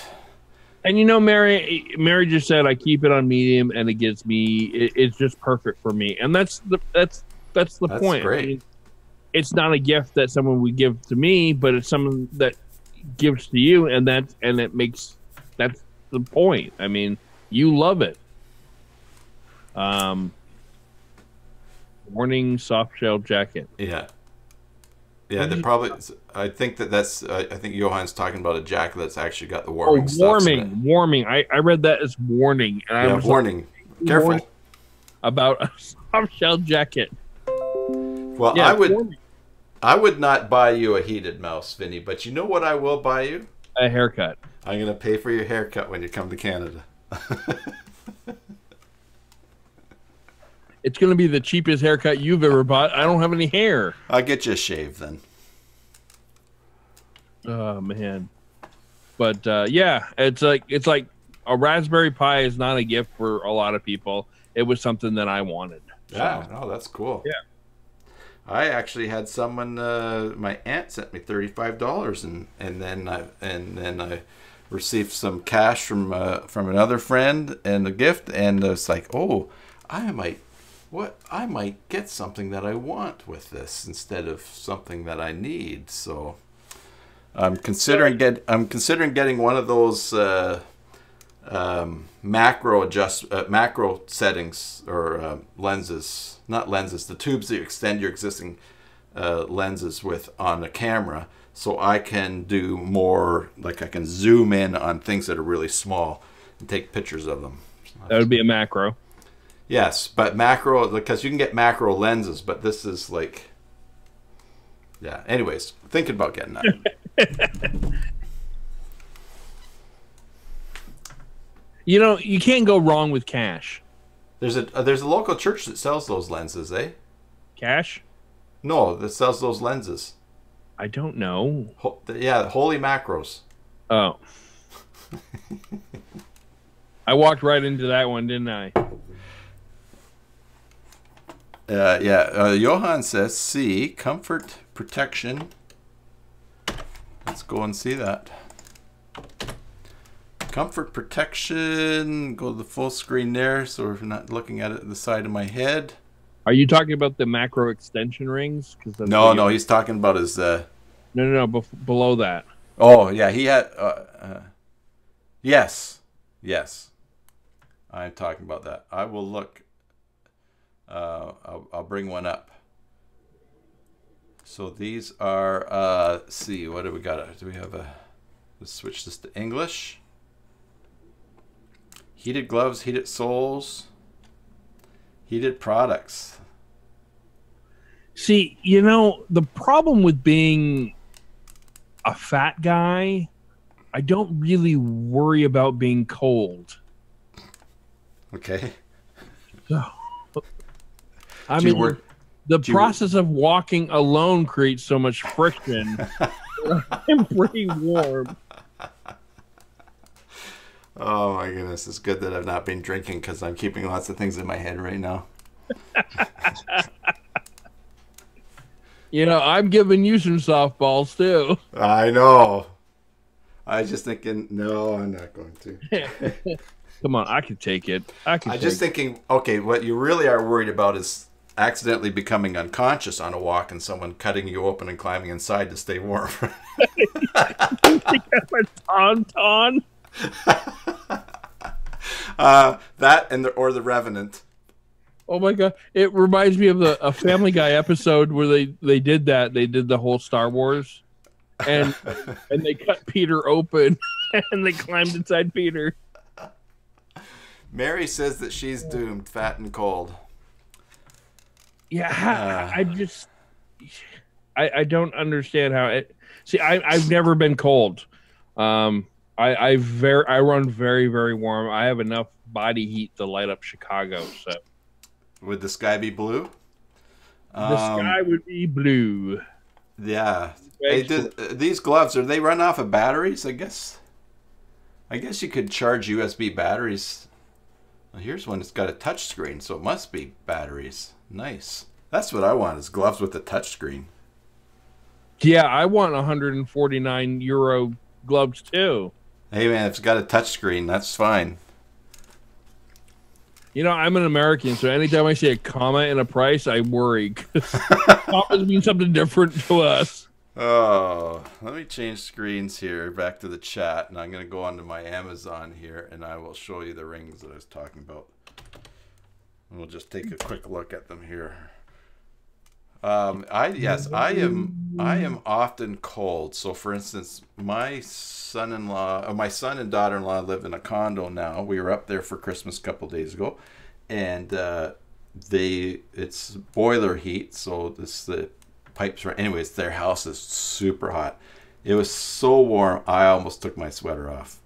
And you know, Mary, Mary just said I keep it on medium, and it gives me it, it's just perfect for me, and that's the that's that's the that's point. Great. I mean, it's not a gift that someone would give to me, but it's someone that gives to you, and that and it makes that's the point. I mean, you love it. Um, morning soft shell jacket. Yeah. Yeah, they probably. I think that that's. Uh, I think Johann's talking about a jacket that's actually got the warming. Oh, warming, in it. warming. I I read that as warning. And yeah, I was warning. Like, Careful warning about a soft shell jacket. Well, yeah, I would. Warming. I would not buy you a heated mouse, Vinny. But you know what? I will buy you a haircut. I'm gonna pay for your haircut when you come to Canada. It's going to be the cheapest haircut you've ever bought. I don't have any hair. I'll get you a shave then. Oh, man. But, uh, yeah, it's like, it's like a Raspberry Pi is not a gift for a lot of people. It was something that I wanted. Yeah. So, oh, that's cool. Yeah. I actually had someone, uh, my aunt sent me thirty-five dollars, and, and then I, and then I received some cash from, uh, from another friend and a gift. And it's like, oh, I might, what I might get something that I want with this instead of something that I need. So I'm considering get, I'm considering getting one of those, uh, um, macro adjust, uh, macro settings or, uh, lenses. Not lenses, the tubes that extend your existing uh, lenses with on the camera, so I can do more, like I can zoom in on things that are really small and take pictures of them. That would be a macro. Yes, but macro, because you can get macro lenses, but this is like, yeah, anyways, thinking about getting that. You know, you can't go wrong with cash. There's a uh, there's a local church that sells those lenses, eh? Cash? No, that sells those lenses. I don't know. Ho yeah, Holy Macros. Oh. I walked right into that one, didn't I? Uh, yeah. Uh, Johan says, "See comfort protection." Let's go and see that. Comfort protection, go to the full screen there so we're not looking at it at the side of my head. Are you talking about the macro extension rings? No, no, he's talking about his... Uh... No, no, no, be below that. Oh, yeah, he had... Uh, uh... Yes, yes. I'm talking about that. I will look. Uh, I'll, I'll bring one up. So these are... Uh, let's see, what do we got? Do we have a... Let's switch this to English. Heated gloves, heated soles, heated products. See, you know, the problem with being a fat guy, I don't really worry about being cold. Okay. So, I mean, work, the process of walking alone creates so much friction. I'm pretty warm. Oh my goodness, it's good that I've not been drinking because I'm keeping lots of things in my head right now. You know, I'm giving you some softballs too. I know. I was just thinking, no, I'm not going to. Come on, I can take it. I can I'm take just thinking, okay, what you really are worried about is accidentally becoming unconscious on a walk and someone cutting you open and climbing inside to stay warm. You think I'm a tauntaun? uh, that and the or the Revenant. Oh my god! It reminds me of the a Family Guy episode where they they did that. They did the whole Star Wars, and and they cut Peter open and they climbed inside Peter. Mary says that she's doomed, fat and cold. Yeah, uh, I, I just I I don't understand how it. See, I I've never been cold. Um. I, I very I run very very warm. I have enough body heat to light up Chicago. So, would the sky be blue? The um, sky would be blue. Yeah. Hey, do, these gloves, are they run off of batteries? I guess. I guess you could charge U S B batteries. Well, here's one that's got a touch screen, so it must be batteries. Nice. That's what I want is gloves with a touch screen. Yeah, I want one hundred forty-nine euro gloves too. Hey man, it's got a touch screen, that's fine. You know, I'm an American, so anytime I see a comma in a price, I worry. Commas mean something different to us. Oh, let me change screens here back to the chat, and I'm going to go onto my Amazon here, and I will show you the rings that I was talking about. And we'll just take a quick look at them here. Um, I, yes, I am, I am often cold. So for instance, my son-in-law, my son and daughter-in-law live in a condo now. We were up there for Christmas a couple days ago, and, uh, they, it's boiler heat. So this, the pipes were, anyways, their house is super hot. It was so warm. I almost took my sweater off.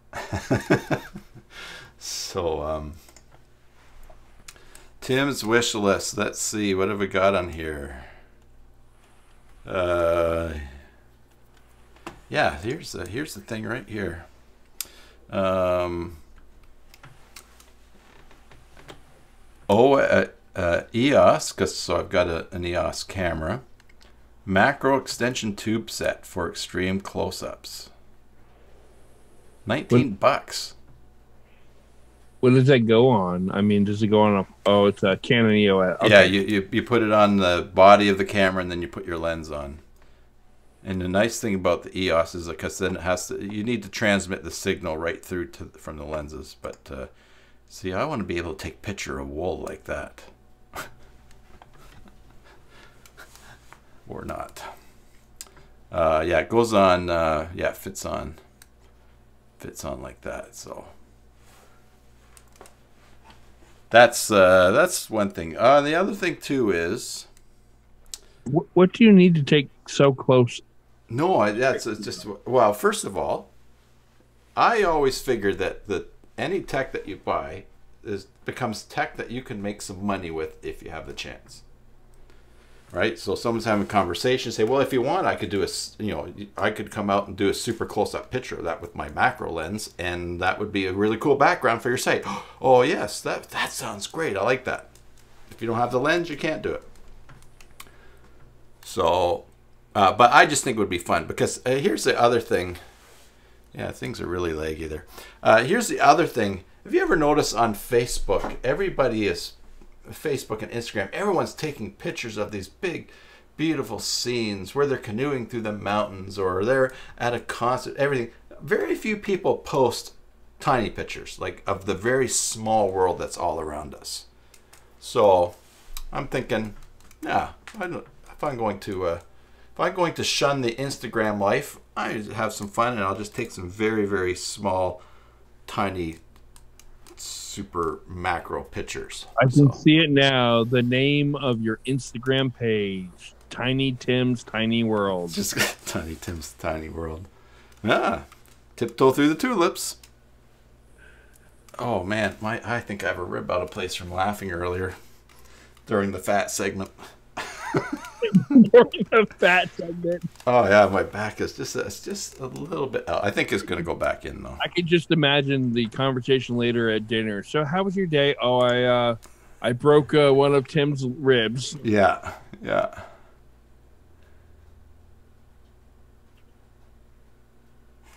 So um, Tim's wish list. Let's see, what have we got on here? Uh, yeah, here's the here's the thing right here. Um, oh, uh, uh, E O S. 'Cause so I've got a, an E O S camera. Macro extension tube set for extreme close-ups. Nineteen what, bucks. What does that go on? I mean, does it go on a? Oh, it's a Canon E O S. Okay. Yeah, you, you you put it on the body of the camera, and then you put your lens on. And the nice thing about the E O S is because then it has to. You need to transmit the signal right through to from the lenses. But uh, see, I want to be able to take picture of wool like that. Or not. Uh, yeah, it goes on. Uh, yeah, it fits on. Fits on like that. So that's uh, that's one thing. Uh, the other thing too is, what, what do you need to take so close? No, I, that's it's just well. First of all, I always figure that that any tech that you buy is becomes tech that you can make some money with if you have the chance. Right, so someone's having a conversation. Say, well, if you want, I could do a, you know, I could come out and do a super close-up picture of that with my macro lens, and that would be a really cool background for your site. Oh yes, that that sounds great. I like that. If you don't have the lens, you can't do it. So, uh, but I just think it would be fun because uh, here's the other thing. Yeah, things are really laggy there. Uh, here's the other thing. Have you ever noticed on Facebook, everybody is. Facebook and Instagram, everyone's taking pictures of these big, beautiful scenes where they're canoeing through the mountains or they're at a concert, everything. Very few people post tiny pictures, like of the very small world that's all around us. So I'm thinking, yeah, I don't, if I'm going to, uh, if I'm going to shun the Instagram life, I have some fun and I'll just take some very, very small, tiny super macro pictures. I can so. see it now. The name of your Instagram page, Tiny Tim's Tiny World. Just Tiny Tim's Tiny World. Ah, tiptoe through the tulips. Oh man, my I think I have a rib out of place from laughing earlier during the fat segment. During the fat segment. Oh yeah, my back is just it's just a little bit out. I think it's gonna go back in though. I could just imagine the conversation later at dinner. So how was your day? Oh, I uh, I broke uh, one of Tim's ribs. Yeah, yeah.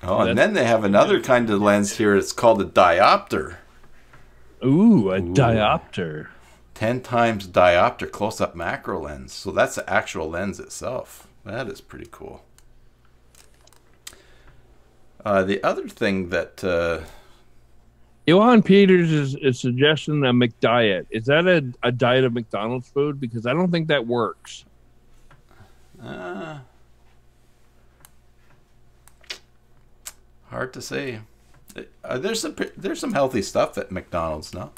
Oh, and, and then they have another kind of lens here. It's called a diopter. Ooh, a Ooh. diopter. ten times diopter close-up macro lens. So that's the actual lens itself. That is pretty cool. Uh, the other thing that... Uh, Elon Peters is, is suggesting a McDiet. Is that a, a diet of McDonald's food? Because I don't think that works. Uh, hard to say. Uh, there's, some, there's some healthy stuff at McDonald's, no?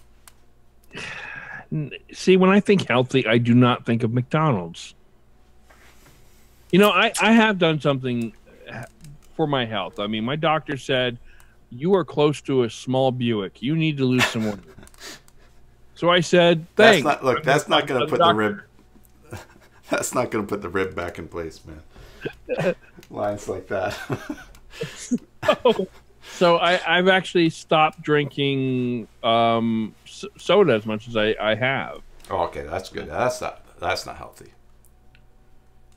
See, when I think healthy, I do not think of McDonald's. You know, I, I have done something for my health. I mean, my doctor said, you are close to a small Buick. You need to lose some weight. So I said, thanks. That's not, look, that's not going to put the rib. That's not going to put the rib back in place, man. Lines like that. So, So I, I've actually stopped drinking um, soda as much as I, I have. Oh, okay, that's good. That's not that's not healthy.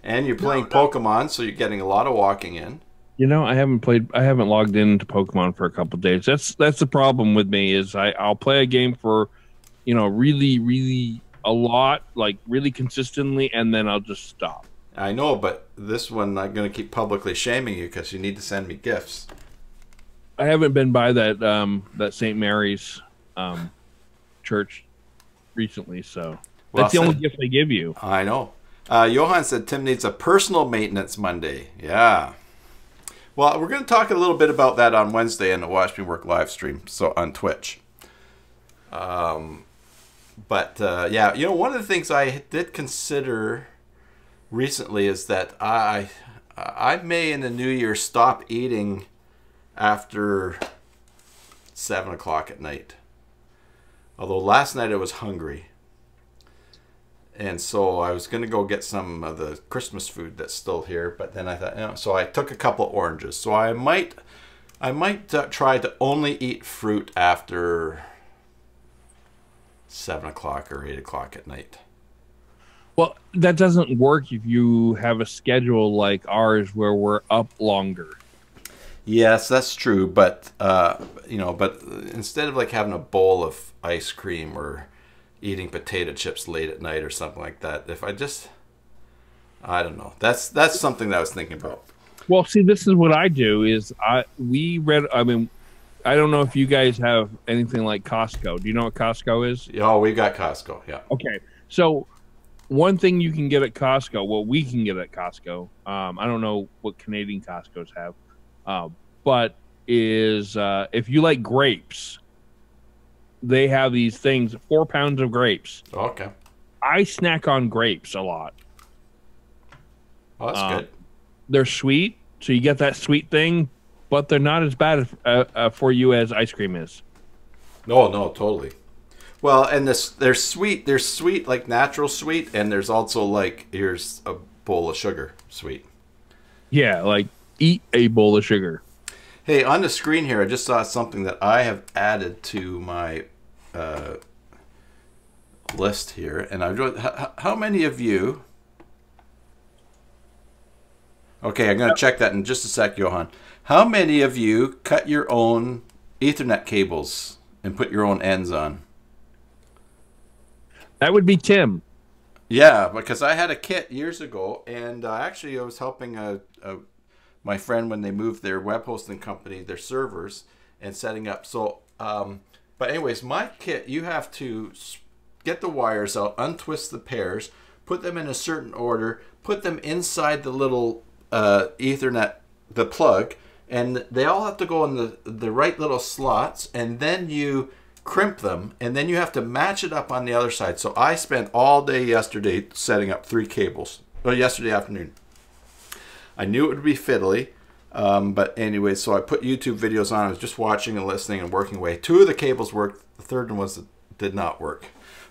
And you're playing no, no. Pokemon, so you're getting a lot of walking in. You know, I haven't played. I haven't logged into Pokemon for a couple of days. That's that's the problem with me is I I'll play a game for, you know, really really a lot, like really consistently, and then I'll just stop. I know, but this one I'm going to keep publicly shaming you because you need to send me gifts. I haven't been by that um, that Saint Mary's um, church recently, so well, that's the said. only gift they give you. I know. Uh, Johan said Tim needs a personal maintenance Monday. Yeah. Well, we're going to talk a little bit about that on Wednesday in the Watch Me Work live stream, so on Twitch. Um, but uh, yeah, you know, one of the things I did consider recently is that I I may in the new year stop eating. After seven o'clock at night. Although last night I was hungry. And so I was going to go get some of the Christmas food that's still here. But then I thought, you know, so I took a couple of oranges. So I might, I might uh, try to only eat fruit after seven o'clock or eight o'clock at night. Well, that doesn't work if you have a schedule like ours where we're up longer. Yes, that's true. But, uh, you know, but instead of like having a bowl of ice cream or eating potato chips late at night or something like that, if I just, I don't know. That's that's something that I was thinking about. Well, see, this is what I do is I we read, I mean, I don't know if you guys have anything like Costco. Do you know what Costco is? Oh, we've got Costco, yeah. Okay, so one thing you can get at Costco, well, we can get at Costco, um, I don't know what Canadian Costcos have, uh, but is uh, if you like grapes, they have these things, four pounds of grapes. Okay. I snack on grapes a lot. Oh, that's um, good. They're sweet, so you get that sweet thing, but they're not as bad uh, uh, for you as ice cream is. No, no, totally. Well, and this, they're sweet. They're sweet, like natural sweet, and there's also like, here's a bowl of sugar sweet. Yeah, like eat a bowl of sugar. Hey, on the screen here, I just saw something that I have added to my uh, list here. And I've done, how, how many of you... Okay, I'm going to check that in just a sec, Johan. How many of you cut your own Ethernet cables and put your own ends on? That would be Tim. Yeah, because I had a kit years ago, and uh, actually I was helping a... a my friend when they moved their web hosting company, their servers, and setting up. So, um, but anyways, my kit, you have to get the wires out, untwist the pairs, put them in a certain order, put them inside the little uh, Ethernet, the plug, and they all have to go in the, the right little slots, and then you crimp them, and then you have to match it up on the other side. So I spent all day yesterday setting up three cables, or yesterday afternoon. I knew it would be fiddly, um, but anyway, so I put YouTube videos on. I was just watching and listening and working away. Two of the cables worked. The third one was that did not work.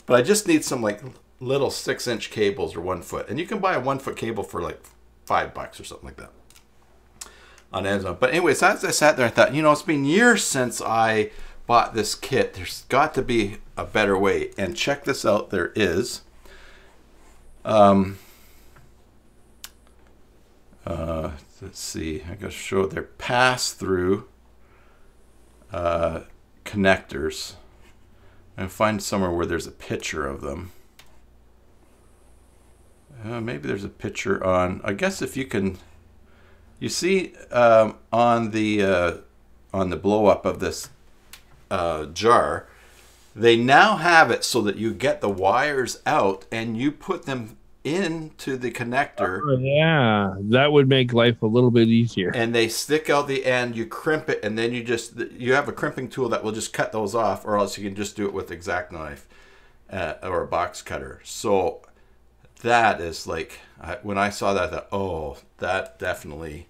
But I just need some like little six-inch cables or one foot. And you can buy a one-foot cable for like five bucks or something like that on Amazon. But anyway, so as I sat there, I thought, you know, it's been years since I bought this kit. There's got to be a better way. And check this out. There is... Um, Uh, let's see, I gotta show their pass-through uh, connectors and find somewhere where there's a picture of them. Uh, maybe there's a picture on, I guess if you can, you see um, on the uh, on the blow-up of this uh, jar, they now have it so that you get the wires out and you put them into the connector. Oh, yeah, that would make life a little bit easier. And they stick out the end, you crimp it, and then you just, you have a crimping tool that will just cut those off, or else you can just do it with X-Acto knife uh, or a box cutter. So that is like, I, when I saw that, I thought, oh, that definitely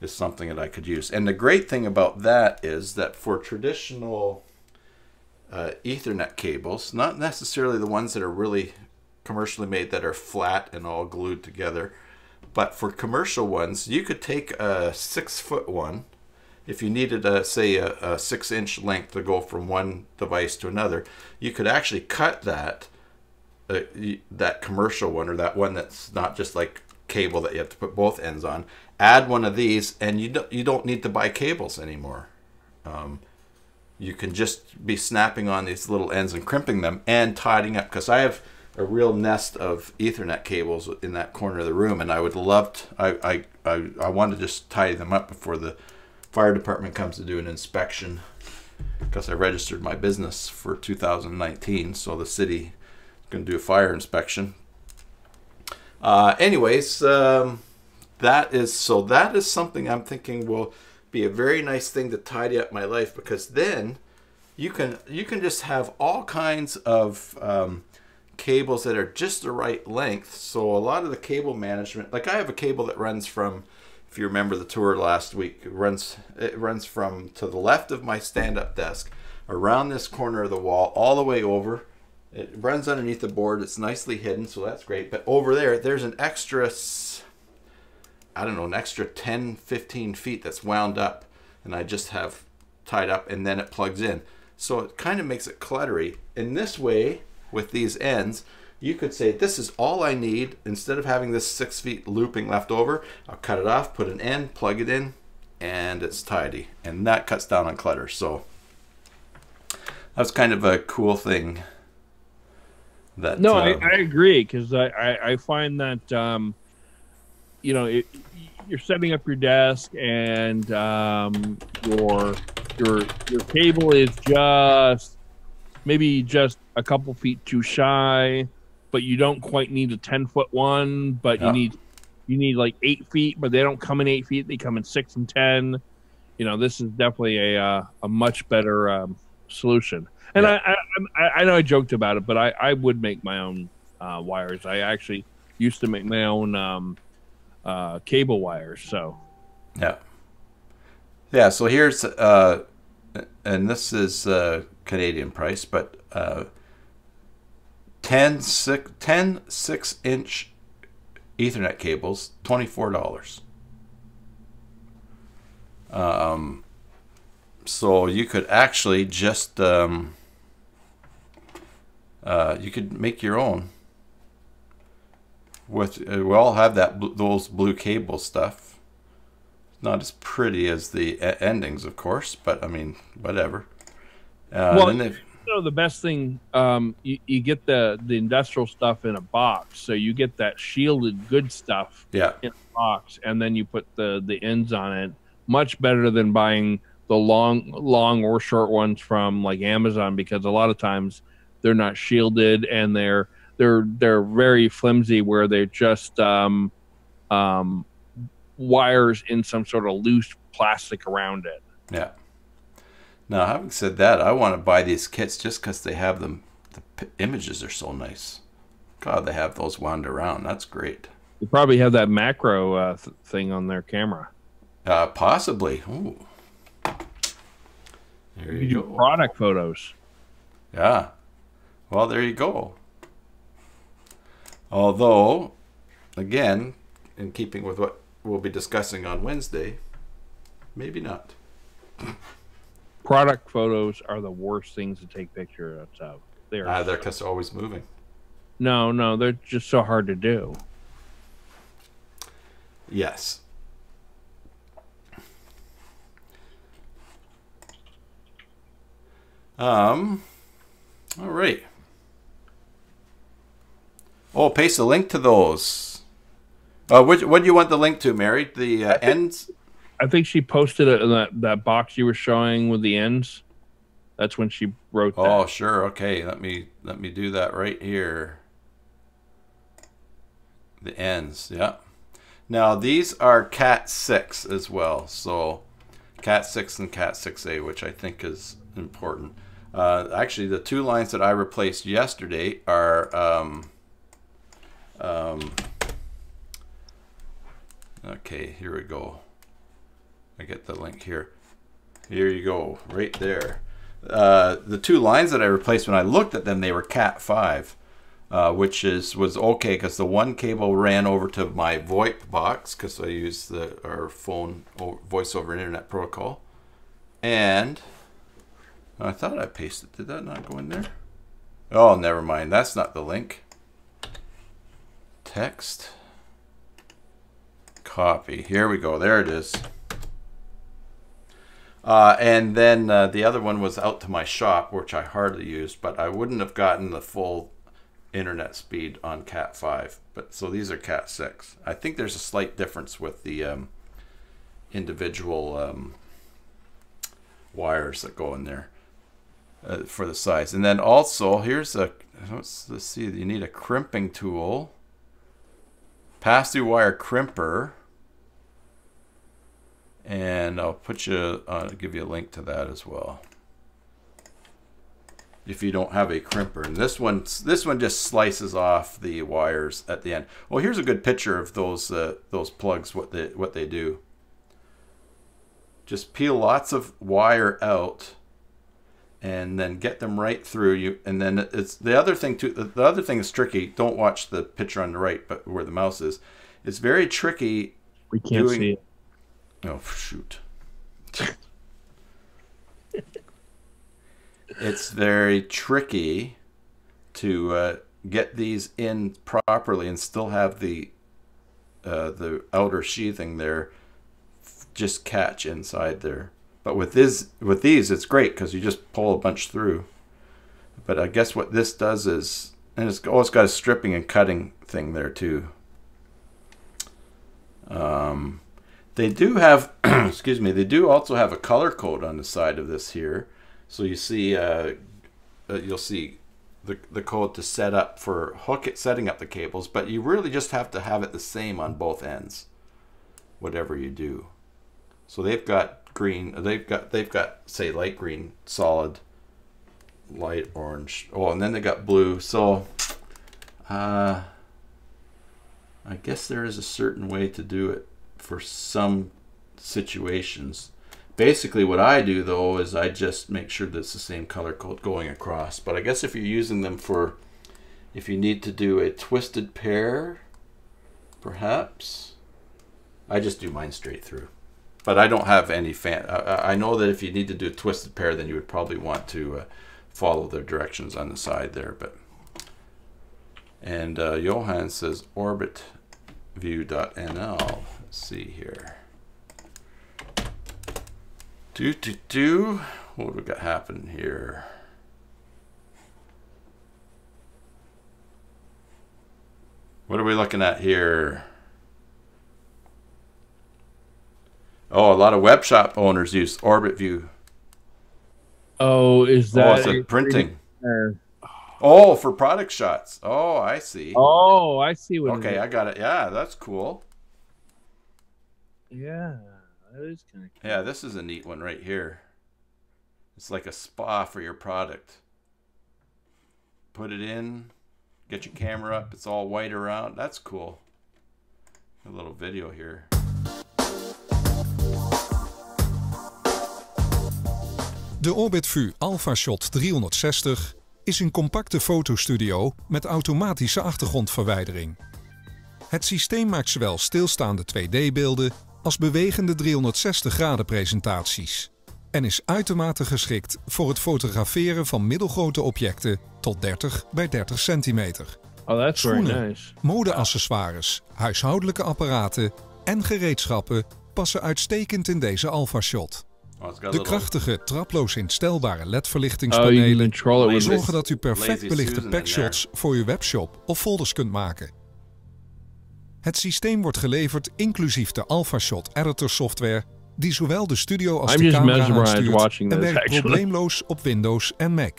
is something that I could use. And the great thing about that is that for traditional uh, Ethernet cables, not necessarily the ones that are really commercially made that are flat and all glued together, but for commercial ones you could take a six foot one if you needed a say a, a six inch length to go from one device to another. You could actually cut that uh, that commercial one, or that one that's not just like cable that you have to put both ends on, add one of these, and you don't, you don't need to buy cables anymore. um, you can just be snapping on these little ends and crimping them and tidying up, because I have a real nest of Ethernet cables in that corner of the room, and I would love to, I, I, I, I want to just tidy them up before the fire department comes to do an inspection, because I registered my business for two thousand nineteen, so the city is going to do a fire inspection. Uh, anyways, um, that is, so that is something I'm thinking will be a very nice thing to tidy up my life, because then you can, you can just have all kinds of um, cables that are just the right length. So a lot of the cable management, like I have a cable that runs from, if you remember the tour last week, it runs it runs from to the left of my stand-up desk around this corner of the wall, all the way over. It runs underneath the board. It's nicely hidden, so that's great. But over there, there's an extra, I don't know, an extra ten, fifteen feet that's wound up, and I just have tied up, and then it plugs in. So it kind of makes it cluttery. In this way, with these ends, you could say, this is all I need. Instead of having this six feet looping left over, I'll cut it off, put an end, plug it in, and it's tidy. And that cuts down on clutter. So that's kind of a cool thing. That, no, um, I, I agree, because I, I, I find that, um, you know, it, you're setting up your desk, and um, your your your cable is just maybe just a couple feet too shy, but you don't quite need a ten foot one, but yeah. you need you need like eight feet, but they don't come in eight feet; they come in six and ten. You know, this is definitely a uh, a much better um, solution. And yeah. I, I I know I joked about it, but I, I would make my own uh, wires. I actually used to make my own um, uh, cable wires. So yeah, yeah. So here's uh, and this is uh, Canadian price, but uh, ten six inch Ethernet cables, twenty four dollars. Um, so you could actually just. Um, Uh, you could make your own. With uh, we all have that bl those blue cable stuff. It's not as pretty as the a endings, of course, but I mean, whatever. Uh, well, you know, the best thing um, you, you get the the industrial stuff in a box, so you get that shielded good stuff. Yeah. In a box, and then you put the the ends on it. Much better than buying the long long or short ones from like Amazon, because a lot of times they're not shielded, and they're they're they're very flimsy, where they're just um, um, wires in some sort of loose plastic around it. Yeah. Now, having said that, I want to buy these kits just because they have them. The p images are so nice. God, they have those wound around. That's great. They probably have that macro uh, th thing on their camera. Uh, possibly. Ooh. There you, you go. Do product photos. Yeah. Well, there you go. Although, again, in keeping with what we'll be discussing on Wednesday, maybe not. Product photos are the worst things to take pictures of. They're ah, they're just always moving. No, no, they're just so hard to do. Yes. Um. All right. Oh, paste a link to those. Uh, which, what do you want the link to, Mary? The uh, I think, ends? I think she posted it in that, that box you were showing with the ends. That's when she wrote that. Oh, sure. Okay. Let me, let me do that right here. The ends. Yeah. Now, these are Cat six as well. So Cat six and Cat six A, which I think is important. Uh, actually, the two lines that I replaced yesterday are... Um, Um, okay, here we go. I get the link here. Here you go, right there. Uh, the two lines that I replaced, when I looked at them, they were Cat five, uh, which is was okay because the one cable ran over to my VoIP box because I use the our phone voice over internet protocol. And I thought I pasted. Did that not go in there? Oh, never mind. That's not the link. Text, copy. Here we go. There it is. Uh, and then uh, the other one was out to my shop, which I hardly used, but I wouldn't have gotten the full internet speed on Cat five. But so these are Cat six. I think there's a slight difference with the um, individual um, wires that go in there uh, for the size. And then also here's a, let's, let's see, you need a crimping tool. Pass-through wire crimper, and I'll put you, uh, give you a link to that as well. If you don't have a crimper, and this one, this one just slices off the wires at the end. Well, here's a good picture of those uh, those plugs. What they what they do. Just peel lots of wire out, and then get them right through you. And then it's the other thing too, the other thing is tricky. Don't watch the picture on the right, but where the mouse is, it's very tricky. We can't doing, see it. Oh, shoot. It's very tricky to uh, get these in properly and still have the, uh, the outer sheathing there just catch inside there. But with this, with these, it's great because you just pull a bunch through. But I guess what this does is, and it's always got a stripping and cutting thing there too. Um, they do have, excuse me, they do also have a color code on the side of this here. So you see, uh, you'll see the the code to set up for hook it, setting up the cables. But you really just have to have it the same on both ends, whatever you do. So they've got. Green, they've got they've got say light green, solid, light orange. Oh, and then they got blue. So uh I guess there is a certain way to do it for some situations. Basically what I do though is I just make sure that it's the same color code going across. But I guess if you're using them for, if you need to do a twisted pair, perhaps I just do mine straight through. But I don't have any fan. I, I know that if you need to do a twisted pair, then you would probably want to uh, follow their directions on the side there. But and uh, Johan says orbit view dot N L. Let's see here. Do do do. What have we got happening here? What are we looking at here? Oh, a lot of web shop owners use OrbitVu. Oh, is that oh, it's a printing? Or... Oh, for product shots. Oh, I see. Oh, I see what. Okay, I got it. Yeah, that's cool. Yeah, that is kind of cool. Yeah, this is a neat one right here. It's like a spa for your product. Put it in, get your camera up. It's all white around. That's cool. A little video here. De OrbitVu AlphaShot driehonderdzestig is een compacte fotostudio met automatische achtergrondverwijdering. Het systeem maakt zowel stilstaande twee D-beelden als bewegende driehonderdzestig graden presentaties en is uitermate geschikt voor het fotograferen van middelgrote objecten tot dertig bij dertig centimeter. Oh, that's schoenen, very nice. Modeaccessoires, huishoudelijke apparaten en gereedschappen passen uitstekend in deze AlphaShot. De krachtige, traploos instelbare L E D-verlichtingspanelen oh, zorgen dat u perfect belichte packshots voor uw webshop of folders kunt maken. Het systeem wordt geleverd inclusief de AlphaShot Editor software, die zowel de studio als I'm de camera aanstuurt en werkt probleemloos op Windows en Mac.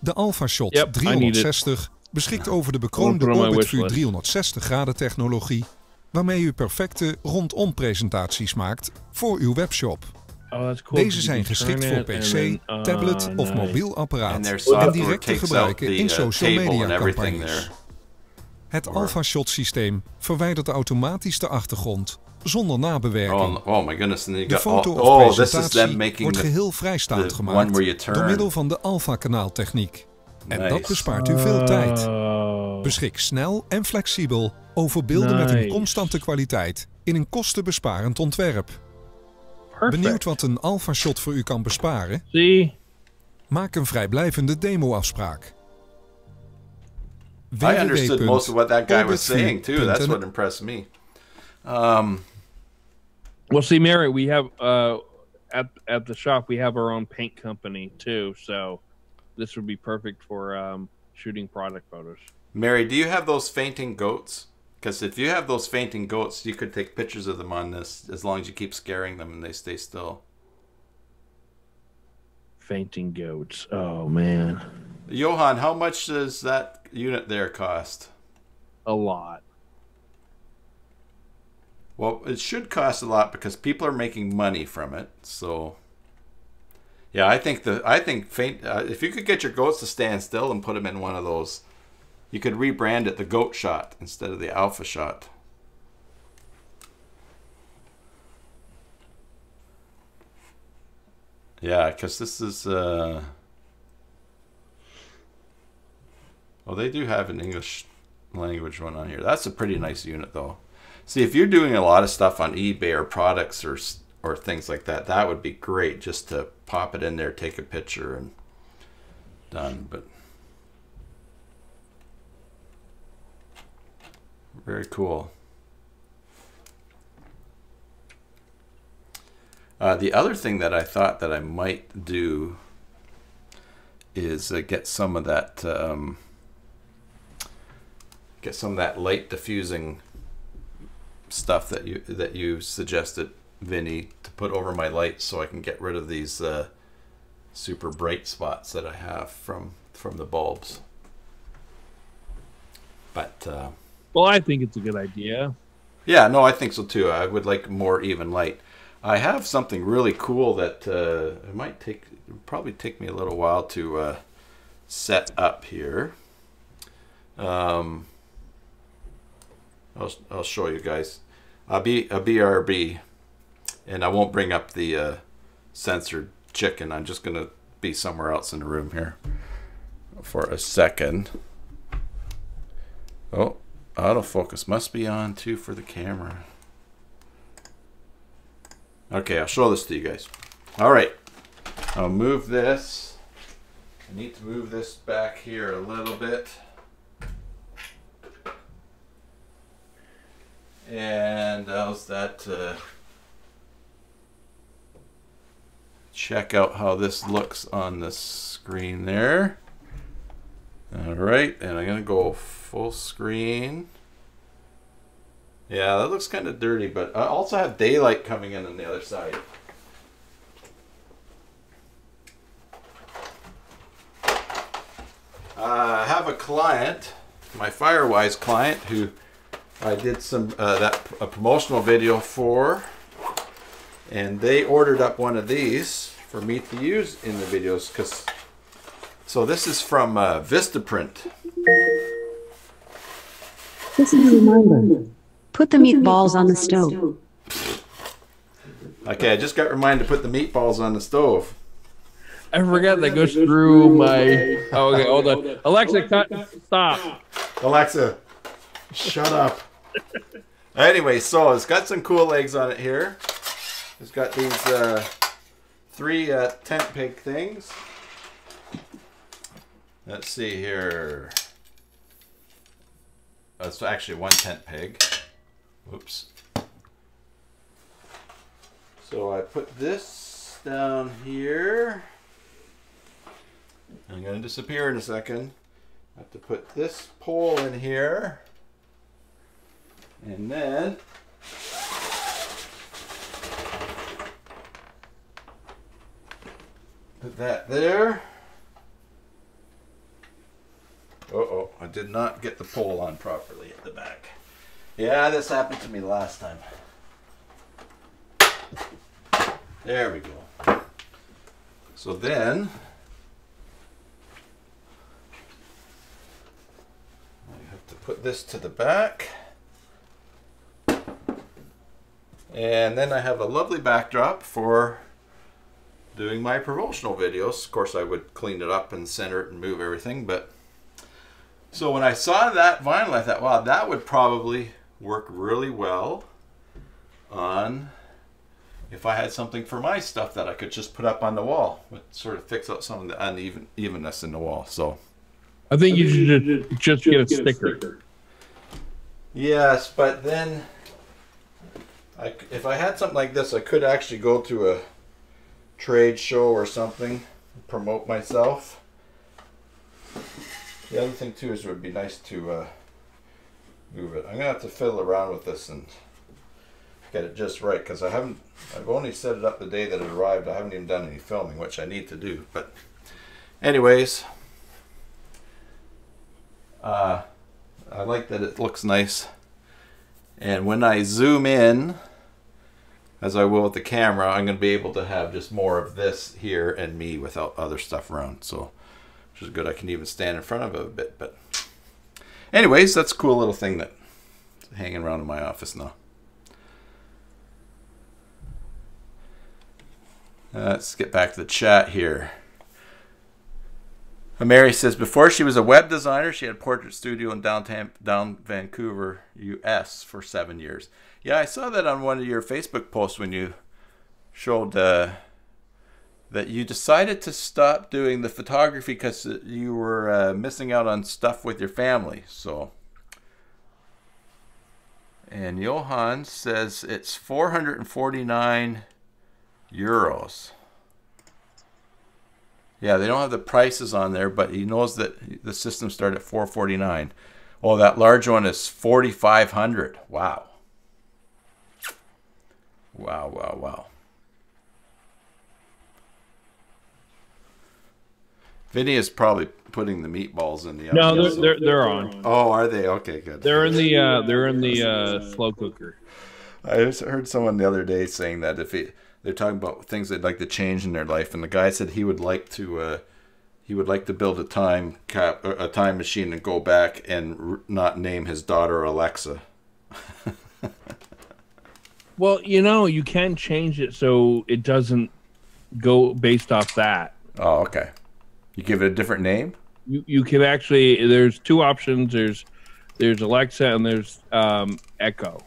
De AlphaShot yep, driehonderdzestig beschikt over de bekroonde OrbitVu driehonderdzestig graden technologie, waarmee u perfecte rondom presentaties maakt voor uw webshop. Oh, cool. Deze zijn geschikt voor P C, then, uh, tablet nice. of mobiel apparaat en direct te gebruiken the, uh, in social media campagnes. Het AlphaShot systeem verwijdert automatisch de achtergrond zonder nabewerking. Oh, oh my goodness, got, de foto of oh, presentatie wordt geheel vrijstaand gemaakt door middel van de alpha-kanaaltechniek. En nice. dat bespaart u veel tijd. Beschik snel en flexibel over beelden nice. met een constante kwaliteit in een kostenbesparend ontwerp. Perfect. Benieuwd wat een AlphaShot voor u kan besparen? See? Maak een vrijblijvende demoafspraak. I understood most of what that guy was saying too. That's what impressed me. Um, well, see, Mary, we have uh, at at the shop we have our own paint company too, so this would be perfect for um, shooting product photos. Mary, do you have those fainting goats? Because if you have those fainting goats, you could take pictures of them on this as long as you keep scaring them and they stay still. Fainting goats. Oh, man. Johan, how much does that unit there cost? A lot. Well, it should cost a lot because people are making money from it, so... Yeah, I think the I think faint. Uh, if you could get your goats to stand still and put them in one of those, you could rebrand it the Goat Shot instead of the Alpha Shot. Yeah, because this is... Uh... Oh, they do have an English language one on here. That's a pretty nice unit, though. See, if you're doing a lot of stuff on eBay or products or or things like that, that would be great just to pop it in there, take a picture, and done. But very cool. Uh, the other thing that I thought that I might do is uh, get some of that um, get some of that light diffusing stuff that you that you suggested, Vinny, to put over my lights so I can get rid of these uh, super bright spots that I have from from the bulbs. But uh, well, I think it's a good idea. Yeah, no, I think so too. I would like more even light. I have something really cool that uh, it might take probably take me a little while to uh, set up here. Um, I'll I'll show you guys. I'll be a B R B, and I won't bring up the uh, censored chicken. I'm just gonna be somewhere else in the room here for a second. Oh, autofocus must be on too for the camera. Okay, I'll show this to you guys. All right, I'll move this. I need to move this back here a little bit. And how's that? Uh, check out how this looks on the screen there. All right, and I'm gonna go full screen. Yeah, that looks kind of dirty, but I also have daylight coming in on the other side. Uh, I have a client, my Firewise client, who I did some uh, that a promotional video for, and they ordered up one of these for me to use in the videos. Cause so this is from uh, Vistaprint. This is a reminder. Put the meatballs on the stove. Okay, I just got reminded to put the meatballs on the stove. I forgot that goes through my... Oh, okay, hold on. Alexa, cut, stop. Alexa, shut up. Anyway, so it's got some cool legs on it here. It's got these uh, three uh, tent peg things. Let's see here. Oh, it's actually one tent peg. Oops. So I put this down here. I'm going to disappear in a second. I have to put this pole in here. And then put that there. Uh-oh, I did not get the pole on properly at the back. Yeah, this happened to me last time. There we go. So then, I have to put this to the back. And then I have a lovely backdrop for doing my promotional videos. Of course, I would clean it up and center it and move everything, but so when I saw that vinyl, I thought, wow, that would probably work really well on if I had something for my stuff that I could just put up on the wall, would sort of fix up some of the uneven evenness in the wall. So I think you should just, just get a sticker. Yes, but then I, if I had something like this, I could actually go to a trade show or something, promote myself. The other thing too is it would be nice to uh, move it. I'm gonna have to fiddle around with this and get it just right because I haven't. I've only set it up the day that it arrived. I haven't even done any filming, which I need to do. But, anyways, uh, I like that it looks nice. And when I zoom in, as I will with the camera, I'm gonna be able to have just more of this here and me without other stuff around. So. Which is good. I can even stand in front of it a bit, but anyways, that's a cool little thing that's hanging around in my office now. Uh, let's get back to the chat here. Mary says, before she was a web designer, she had a portrait studio in downtown down Vancouver, U S for seven years. Yeah, I saw that on one of your Facebook posts when you showed uh, that you decided to stop doing the photography because you were uh, missing out on stuff with your family. So, and Johan says it's four hundred forty-nine euros. Yeah, they don't have the prices on there, but he knows that the system started at four forty-nine. Oh, that large one is forty-five hundred. Wow. Wow, wow, wow. Vinny is probably putting the meatballs in the oven. No, they're, they're they're on. Oh, are they? Okay, good. They're in the uh, they're in the uh, slow cooker. I just heard someone the other day saying that if he. They're talking about things they'd like to change in their life, and the guy said he would like to, uh, he would like to build a time cap, a time machine, and go back and r not name his daughter Alexa. Well, you know, you can change it so it doesn't go based off that. Oh, okay. You give it a different name. You you can actually. There's two options. There's there's Alexa and there's um, Echo.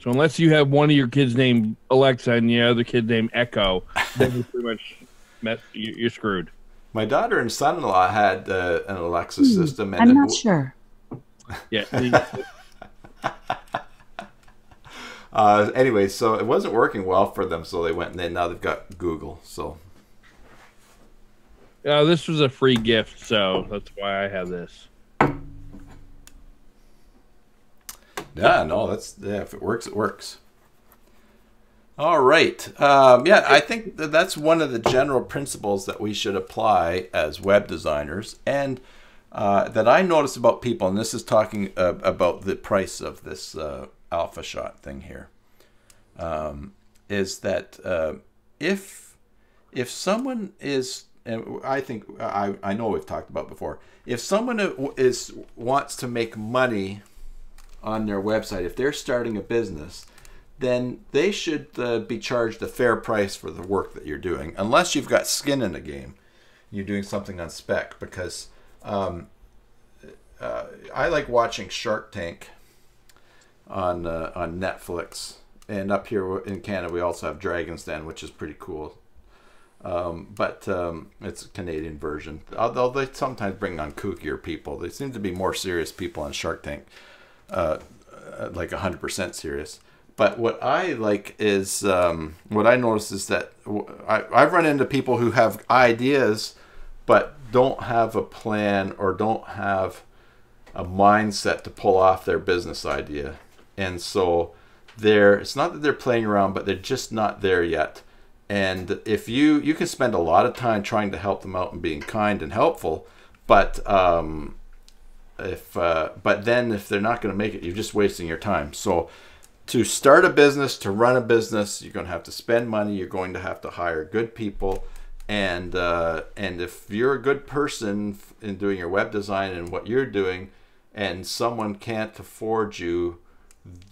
So unless you have one of your kids named Alexa and the other kid named Echo, then you're pretty much mess, you're screwed. My daughter and son-in-law had uh, an Alexa mm, system. And I'm not sure. Yeah. uh, anyway, so it wasn't working well for them, so they went and they, now they've got Google. So. Uh, this was a free gift, so that's why I have this. Yeah, no, that's yeah, if it works, it works. All right. Um, yeah, I think that that's one of the general principles that we should apply as web designers, and uh, that I notice about people, and this is talking uh, about the price of this uh, AlphaShot thing here, um, is that uh, if, if someone is, and I think, I, I know we've talked about before, if someone is wants to make money on their website, if they're starting a business, then they should uh, be charged a fair price for the work that you're doing, unless you've got skin in the game, you're doing something on spec, because um, uh, I like watching Shark Tank on, uh, on Netflix, and up here in Canada we also have Dragon's Den, which is pretty cool, um, but um, it's a Canadian version, although they sometimes bring on kookier people. They seem to be more serious people on Shark Tank. Uh, like one hundred percent serious. But what I like is, um, what I notice is that I, I've run into people who have ideas but don't have a plan or don't have a mindset to pull off their business idea. And so they're, it's not that they're playing around, but they're just not there yet. And if you, you can spend a lot of time trying to help them out and being kind and helpful, but um, If uh, but then if they're not going to make it, you're just wasting your time. So to start a business, to run a business, you're going to have to spend money. You're going to have to hire good people. And, uh, and if you're a good person in doing your web design and what you're doing, and someone can't afford you,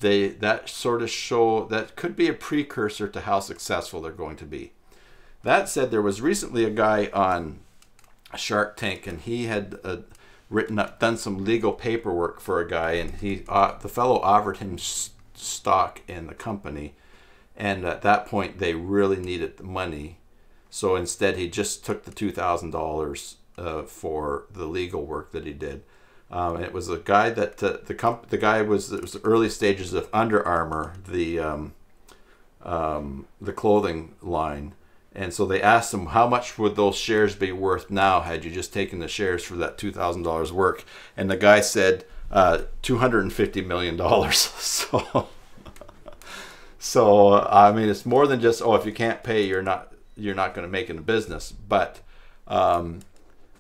they, that sort of show, that could be a precursor to how successful they're going to be. That said, there was recently a guy on Shark Tank, and he had a written up, done some legal paperwork for a guy, and he, uh, the fellow offered him st stock in the company, and at that point they really needed the money, so instead he just took the two thousand uh, dollars for the legal work that he did. Um, and it was a guy that uh, the comp the guy was it was the early stages of Under Armour, the um, um, the clothing line. And so they asked him, how much would those shares be worth now had you just taken the shares for that two thousand dollars work? And the guy said, uh, two hundred fifty million dollars. So, so I mean, it's more than just, oh, if you can't pay, you're not, you're not going to make it in a business. But, um,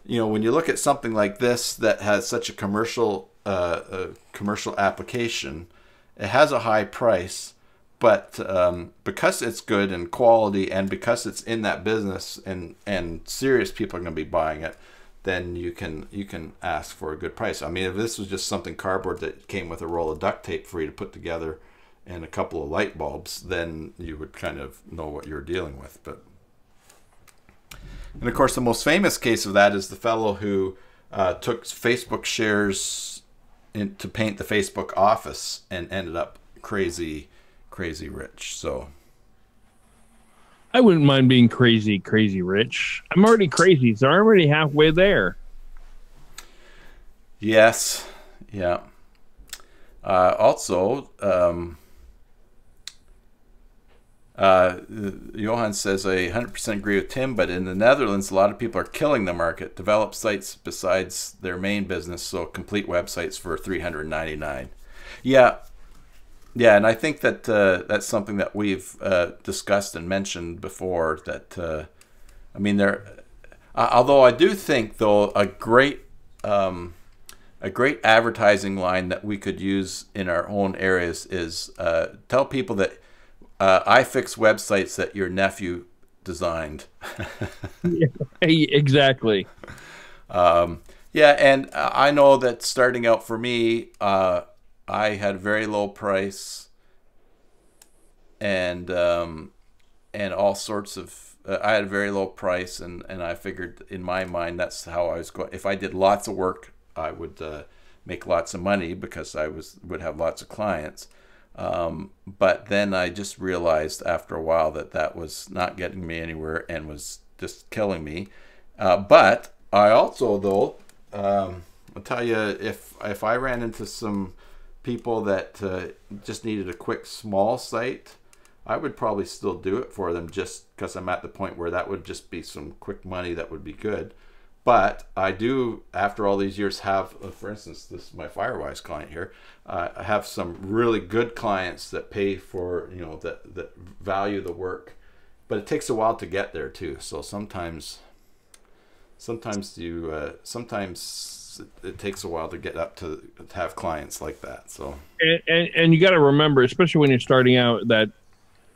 you know, when you look at something like this that has such a commercial, uh, a commercial application, it has a high price. But um, because it's good and quality, and because it's in that business, and and serious people are going to be buying it, then you can you can ask for a good price. I mean, if this was just something cardboard that came with a roll of duct tape for you to put together, and a couple of light bulbs, then you would kind of know what you're dealing with. But and of course, the most famous case of that is the fellow who uh, took Facebook shares in, to paint the Facebook office and ended up crazy, crazy rich. So I wouldn't mind being crazy, crazy rich. I'm already crazy, so I'm already halfway there. Yes. Yeah. Uh, also, um, uh, Johan says, I one hundred percent agree with Tim, but in the Netherlands, a lot of people are killing the market. Develop sites besides their main business, so complete websites for three hundred ninety-nine dollars. Yeah, yeah, and I think that uh, that's something that we've uh, discussed and mentioned before. That uh, I mean, there. Uh, although I do think, though, a great um, A great advertising line that we could use in our own areas is uh, tell people that uh, I fix websites that your nephew designed. Yeah, exactly. Um, yeah, and I know that starting out for me, uh, I had very low price and um, and all sorts of. Uh, I had a very low price, and and I figured in my mind that's how I was going. If I did lots of work, I would uh, make lots of money because I was would have lots of clients. Um, but then I just realized after a while that that was not getting me anywhere and was just killing me. Uh, but I also, though, um, I'll tell you, if, if I ran into some people that uh, just needed a quick small site, I would probably still do it for them just because I'm at the point where that would just be some quick money that would be good. But I do, after all these years, have, uh, for instance, this is my Firewise client here. Uh, I have some really good clients that pay for, you know, that, that value the work. But it takes a while to get there too. So sometimes, sometimes you, uh, sometimes it, it takes a while to get up to, to have clients like that. So and and, and you got to remember, especially when you're starting out, that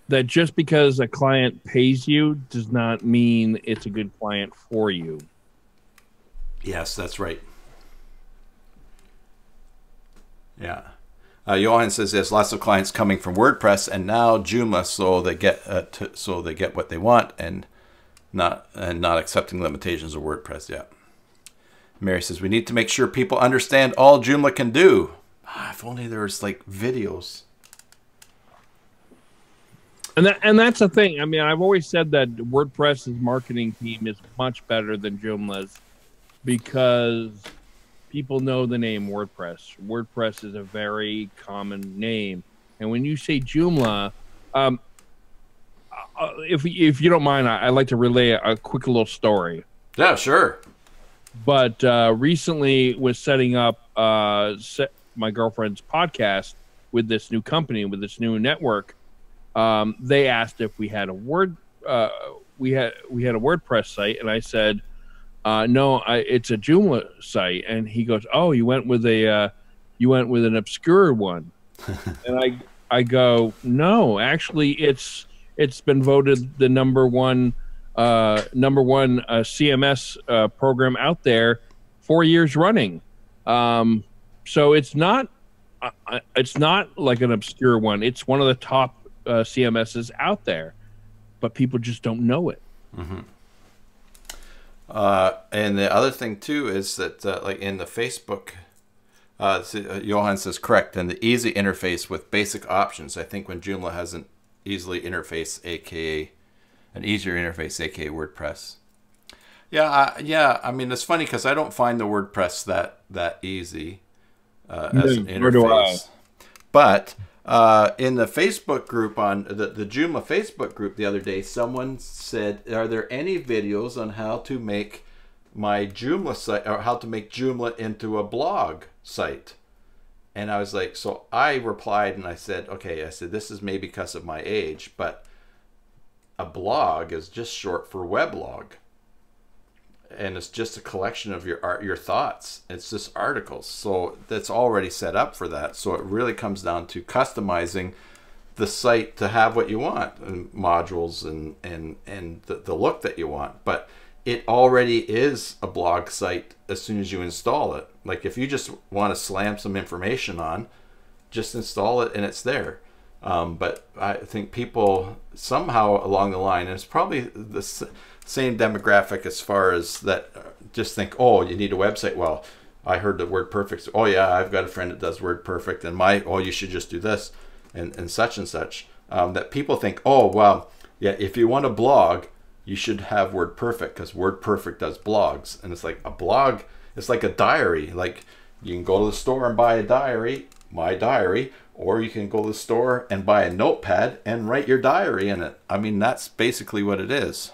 that just because a client pays you does not mean it's a good client for you. Yes, that's right. Yeah. Uh, Johan says there's lots of clients coming from WordPress and now Joomla, so they get uh, to, so they get what they want and not and not accepting limitations of WordPress. Yeah. Mary says we need to make sure people understand all Joomla can do. Ah, if only there was like videos. And that, and that's the thing. I mean, I've always said that WordPress's marketing team is much better than Joomla's, because people know the name WordPress. WordPress is a very common name. And when you say Joomla, um, uh, if, if you don't mind, I, I'd like to relay a, a quick little story. Yeah, sure. But uh, recently was setting up uh, set my girlfriend's podcast with this new company, with this new network. Um, they asked if we had a Word, uh, we had, we had a WordPress site, and I said, Uh, no, I, it's a Joomla site. And he goes, oh, you went with a, uh, you went with an obscure one. And I, I go, no, actually it's, it's been voted the number one, uh, number one, uh, C M S, uh, program out there four years running. Um, so it's not, uh, it's not like an obscure one. It's one of the top, uh, C M Ss out there, but people just don't know it. Mm-hmm. Uh, and the other thing too is that uh, like in the Facebook, uh, Johan says correct, and the easy interface with basic options. I think when Joomla has an easily interface, aka an easier interface, aka WordPress. Yeah, I, yeah. I mean, it's funny because I don't find the WordPress that that easy uh, as an interface. But uh, in the Facebook group on the, the Joomla Facebook group the other day, someone said, are there any videos on how to make my Joomla site or how to make Joomla into a blog site? And I was like, so I replied and I said, okay, I said, this is maybe because of my age, but a blog is just short for weblog. And it's just a collection of your art, your thoughts. It's just articles. So that's already set up for that. So it really comes down to customizing the site to have what you want, and modules and, and, and the, the look that you want. But it already is a blog site as soon as you install it. Like if you just want to slam some information on, just install it and it's there. Um, but I think people somehow along the line, and it's probably the s same demographic as far as that, uh, just think, oh, you need a website. Well, I heard that WordPerfect. Oh yeah, I've got a friend that does WordPerfect, and my, oh, you should just do this and, and such and such. Um, that people think, oh, well, yeah, if you want a blog, you should have WordPerfect because WordPerfect does blogs. And it's like a blog, it's like a diary. Like you can go to the store and buy a diary, my diary, or you can go to the store and buy a notepad and write your diary in it. I mean, that's basically what it is.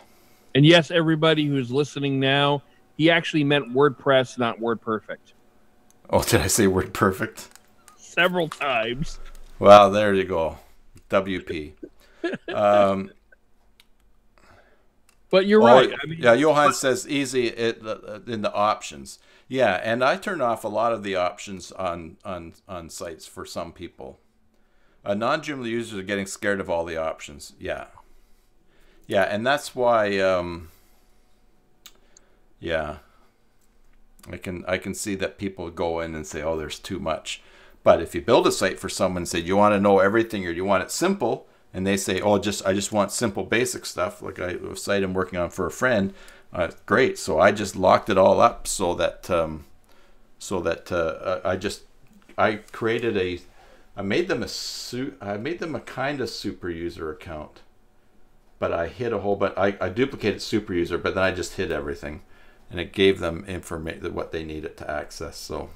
And yes, everybody who's listening now, he actually meant WordPress, not WordPerfect. Oh, did I say WordPerfect? Several times. Well, there you go. W P. Um, but you're right. Oh, I mean, yeah, Johan says easy it, uh, in the options. Yeah, and I turn off a lot of the options on on, on sites for some people. Uh, non-Joomla users are getting scared of all the options. Yeah. Yeah, and that's why... Um, yeah, I can I can see that people go in and say, oh, there's too much. But if you build a site for someone and say, you want to know everything or you want it simple, and they say, oh, just I just want simple basic stuff, like I, a site I'm working on for a friend, uh, great. So I just locked it all up so that um, so that uh, I just I created a I made them a su I made them a kind of super user account, but I hid a whole bunch. I I duplicated super user, but then I just hid everything. And it gave them information what they needed to access. So,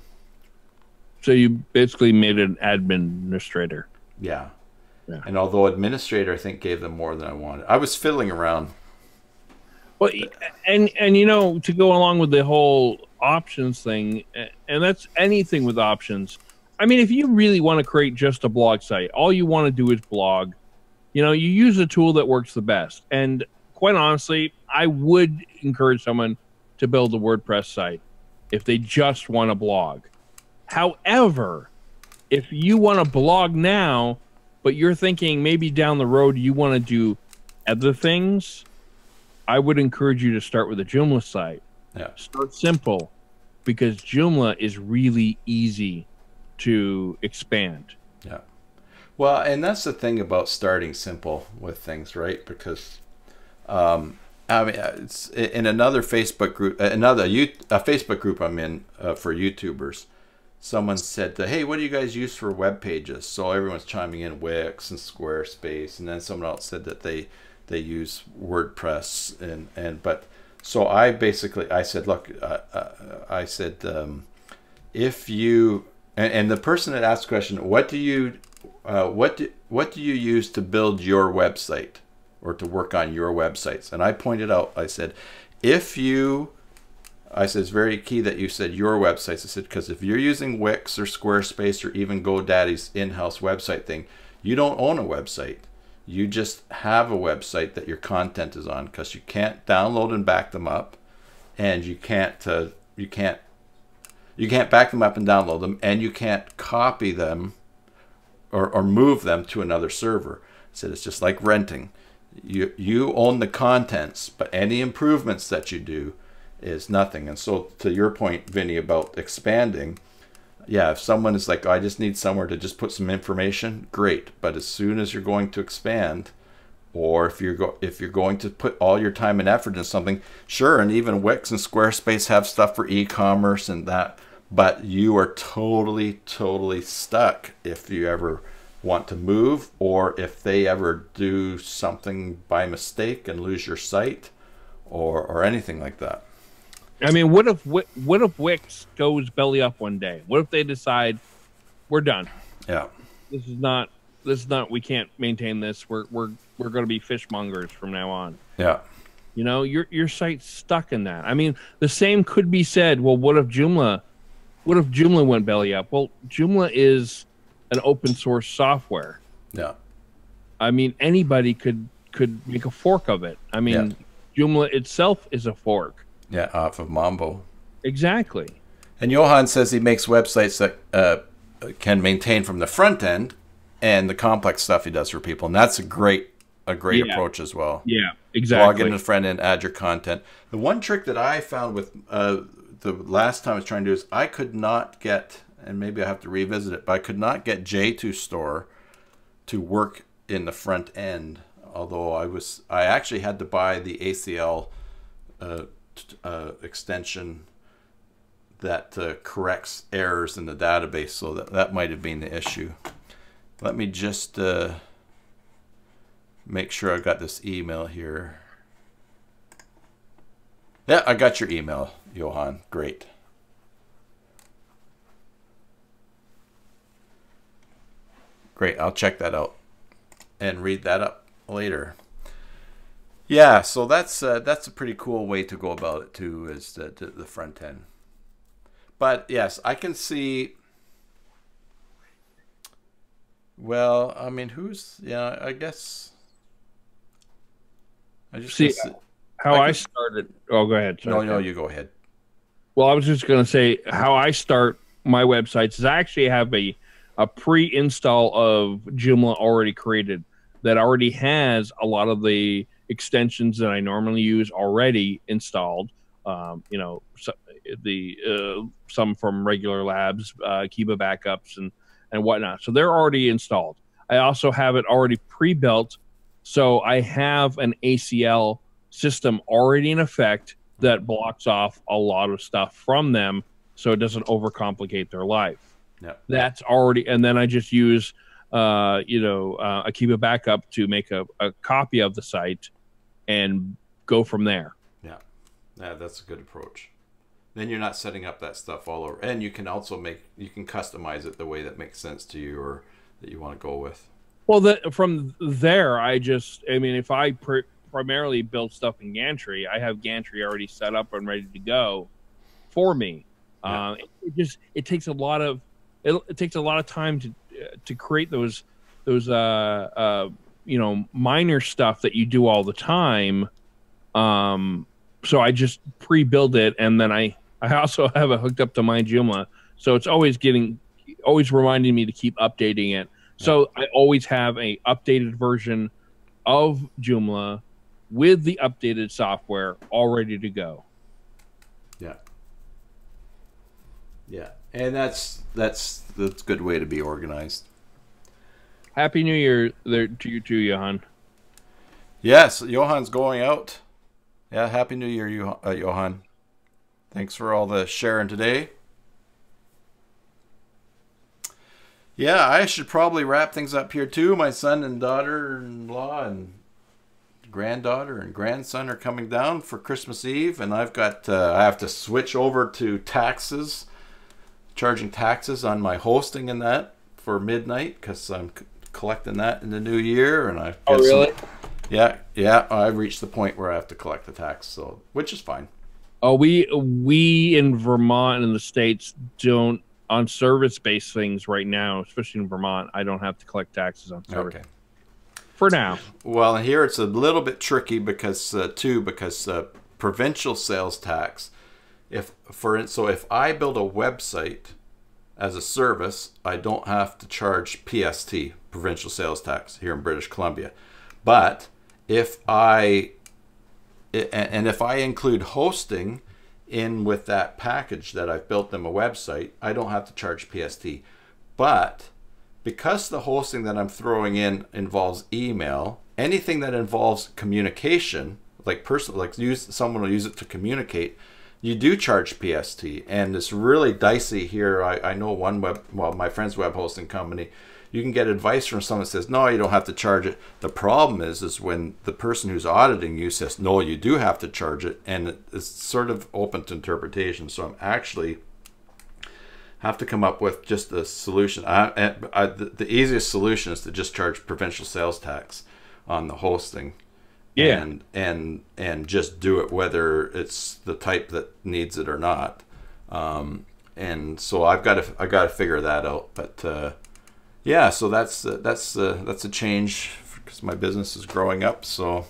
so you basically made an administrator. Yeah. yeah. And although administrator, I think gave them more than I wanted. I was fiddling around. Well, and and you know, to go along with the whole options thing, and that's anything with options. I mean, if you really want to create just a blog site, all you want to do is blog. You know, you use the tool that works the best. And quite honestly, I would encourage someone to build a WordPress site if they just want a blog. However, if you want to blog now, but you're thinking maybe down the road you want to do other things, I would encourage you to start with a Joomla site. Yeah. Start simple, because Joomla is really easy to expand. Yeah. Well, and that's the thing about starting simple with things, right? Because... Um, I mean, it's in another Facebook group, another you a Facebook group I'm in uh, for YouTubers. Someone said, that, "Hey, what do you guys use for web pages?" So everyone's chiming in Wix and Squarespace, and then someone else said that they they use WordPress and and but so I basically I said, "Look, uh, uh, I said um, if you and, and the person that asked the question, what do you uh, what do, what do you use to build your website?" or to work on your websites. And I pointed out, I said, if you, I said, it's very key that you said your websites. I said, because if you're using Wix or Squarespace or even GoDaddy's in-house website thing, you don't own a website. You just have a website that your content is on, because you can't download and back them up, and you can't, uh, you can't, you can't back them up and download them, and you can't copy them or, or move them to another server. I said, it's just like renting. You, you own the contents, but any improvements that you do is nothing. And so to your point, Vinny, about expanding, yeah, if someone is like, oh, I just need somewhere to just put some information, great. But as soon as you're going to expand, or if you're, go if you're going to put all your time and effort into something, sure, and even Wix and Squarespace have stuff for e-commerce and that, but you are totally, totally stuck if you ever... want to move, or if they ever do something by mistake and lose your site, or or anything like that. I mean, what if what if Wix goes belly up one day? What if they decide we're done? Yeah, this is not this is not we can't maintain this. We're we're we're going to be fishmongers from now on. Yeah, you know, your your site's stuck in that. I mean, the same could be said. Well, what if Joomla? What if Joomla went belly up? Well, Joomla is an open source software. Yeah. I mean, anybody could could make a fork of it. I mean, yeah. Joomla itself is a fork. Yeah, off of Mambo. Exactly. And Johan says he makes websites that uh, can maintain from the front end, and the complex stuff he does for people. And that's a great a great yeah. approach as well. Yeah, exactly. Log into the front end, add your content. The one trick that I found with uh, the last time I was trying to do is I could not get... and maybe I have to revisit it, but I could not get J two Store to work in the front end. Although I was, I actually had to buy the A C L uh, uh, extension that uh, corrects errors in the database, so that that might have been the issue. Let me just uh, make sure I got this email here. Yeah, I got your email, Johan. Great. Great, I'll check that out and read that up later. Yeah, so that's uh, that's a pretty cool way to go about it too, is the, the, the front end. But yes, I can see. Well, I mean, who's, yeah, I guess. I just see how I, I started. Oh, go ahead. Sorry. No, no, you go ahead. Well, I was just going to say how I start my websites is I actually have a, a pre-install of Joomla already created that already has a lot of the extensions that I normally use already installed. Um, you know, so, the uh, some from Regular Labs, uh, Kiba backups, and and whatnot. So they're already installed. I also have it already pre-built, so I have an A C L system already in effect that blocks off a lot of stuff from them, so it doesn't overcomplicate their life. Yeah, that's already. And then I just use, uh, you know, uh, a Kiba backup to make a, a copy of the site, and go from there. Yeah, yeah, that's a good approach. Then you're not setting up that stuff all over, and you can also make you can customize it the way that makes sense to you or that you want to go with. Well, that, from there, I just I mean, if I pr primarily build stuff in Gantry, I have Gantry already set up and ready to go for me. Yeah. Uh, it, it just it takes a lot of it, it takes a lot of time to uh, to create those those uh, uh, you know, minor stuff that you do all the time. Um, so I just pre-build it, and then I. I also have it hooked up to my Joomla, so it's always getting, always reminding me to keep updating it. So I always have a updated version of Joomla with the updated software all ready to go. Yeah, yeah, and that's that's that's a good way to be organized. Happy New Year there to you too, Johan. Yes, Johan's going out. Yeah, Happy New Year, Johan. Thanks for all the sharing today. Yeah, I should probably wrap things up here too. My son and daughter-in-law and granddaughter and grandson are coming down for Christmas Eve, and I've got uh, I have to switch over to taxes, charging taxes on my hosting and that for midnight, because I'm collecting that in the new year. And I oh really? Some, yeah, yeah. I've reached the point where I have to collect the tax, so which is fine. Oh, we we in Vermont and the States don't, on service-based things right now, especially in Vermont, I don't have to collect taxes on service. Okay. For now. Well, here it's a little bit tricky because, uh, too, because uh, provincial sales tax, if for so if I build a website as a service, I don't have to charge P S T, provincial sales tax, here in British Columbia. But if I... And if I include hosting in with that package that I've built them a website, I don't have to charge P S T. But because the hosting that I'm throwing in involves email, anything that involves communication, like personal, like use, someone will use it to communicate, you do charge P S T. And it's really dicey here. I, I know one web, well, my friend's web hosting company, you can get advice from someone that says, no, you don't have to charge it. The problem is, is when the person who's auditing you says, no, you do have to charge it. And it's sort of open to interpretation. So I'm actually have to come up with just a solution. I, I, the, the easiest solution is to just charge provincial sales tax on the hosting. Yeah. And, and, and just do it, whether it's the type that needs it or not. Um, and so I've got to, I've got to figure that out. But, uh, yeah, so that's uh, that's uh, that's a change because my business is growing up. So and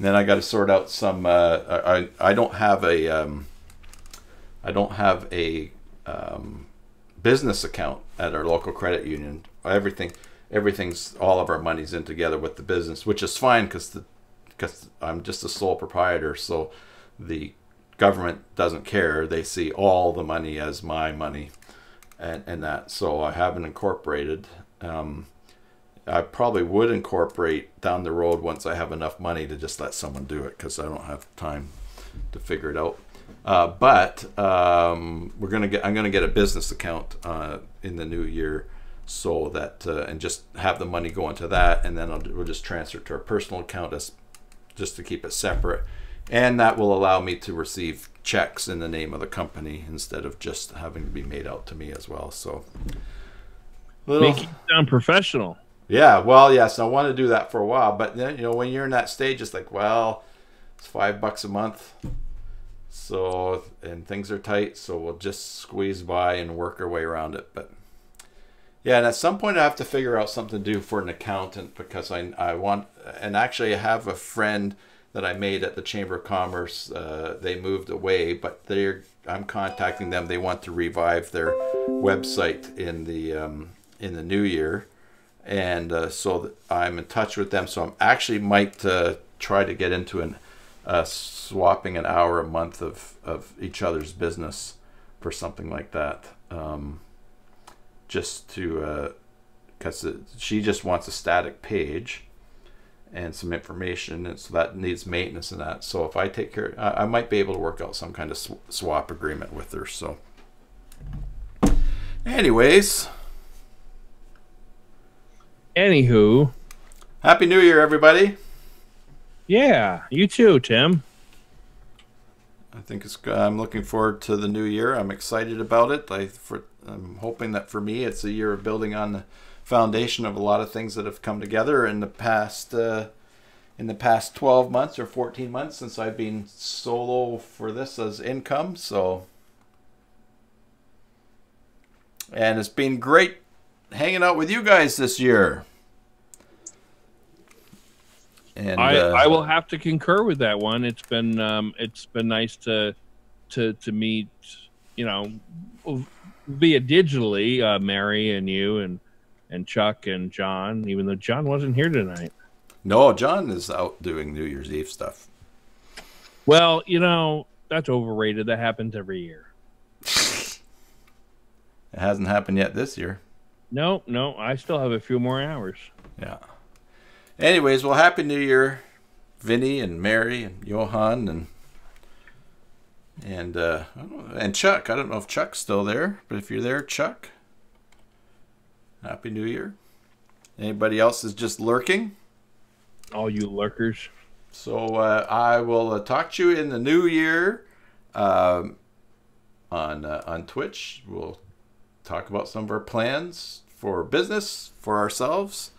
then I got to sort out some. Uh, I I don't have a um, I don't have a um, business account at our local credit union. Everything everything's all of our money's in together with the business, which is fine because the because I'm just a sole proprietor. So the government doesn't care. They see all the money as my money. And, and that, so I haven't incorporated, um, I probably would incorporate down the road once I have enough money to just let someone do it, because I don't have time to figure it out. Uh, but um, we're gonna get I'm gonna get a business account uh, in the new year, so that uh, and just have the money go into that, and then I'll, we'll just transfer it to our personal account as just to keep it separate, and that will allow me to receive checks in the name of the company instead of just having to be made out to me as well. So little, make it sound professional. Yeah, well, yes, I want to do that for a while, but then, you know, when you're in that stage, it's like, well, it's five bucks a month, so, and things are tight, so we'll just squeeze by and work our way around it. But yeah, and at some point I have to figure out something to do for an accountant, because I, I want, and actually I have a friend that I made at the Chamber of Commerce. Uh, they moved away, but they're, I'm contacting them. They want to revive their website in the, um, in the new year. And uh, so I'm in touch with them. So I'm actually might uh, try to get into an, uh, swapping an hour a month of, of each other's business for something like that. Um, just to, because uh, she just wants a static page and some information, and so that needs maintenance and that. So if I take care, I, I might be able to work out some kind of sw swap agreement with her. So anyways. Anywho. Happy New Year, everybody. Yeah, you too, Tim. I think it's, I'm looking forward to the new year. I'm excited about it. I, for, I'm hoping that for me, it's a year of building on the foundation of a lot of things that have come together in the past, uh, in the past twelve months or fourteen months since I've been solo for this as income. So, and it's been great hanging out with you guys this year. And, I, uh, I will have to concur with that one. It's been um, it's been nice to to to meet, you know, via digitally, uh, Mary and you and and Chuck and John. Even though John wasn't here tonight. No, John is out doing New Year's Eve stuff. Well, you know, that's overrated. That happens every year. It hasn't happened yet this year. No, no, I still have a few more hours. Yeah. Anyways, well, Happy New Year, Vinny and Mary and Johan and and uh, I don't know, and Chuck. I don't know if Chuck's still there, but if you're there, Chuck, Happy New Year. Anybody else is just lurking? All you lurkers. So uh, I will uh, talk to you in the new year um, on uh, on Twitch. We'll talk about some of our plans for business, for ourselves.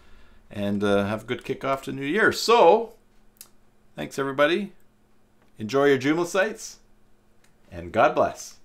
And uh, have a good kickoff to New Year. So, thanks everybody. Enjoy your Joomla sites, and God bless.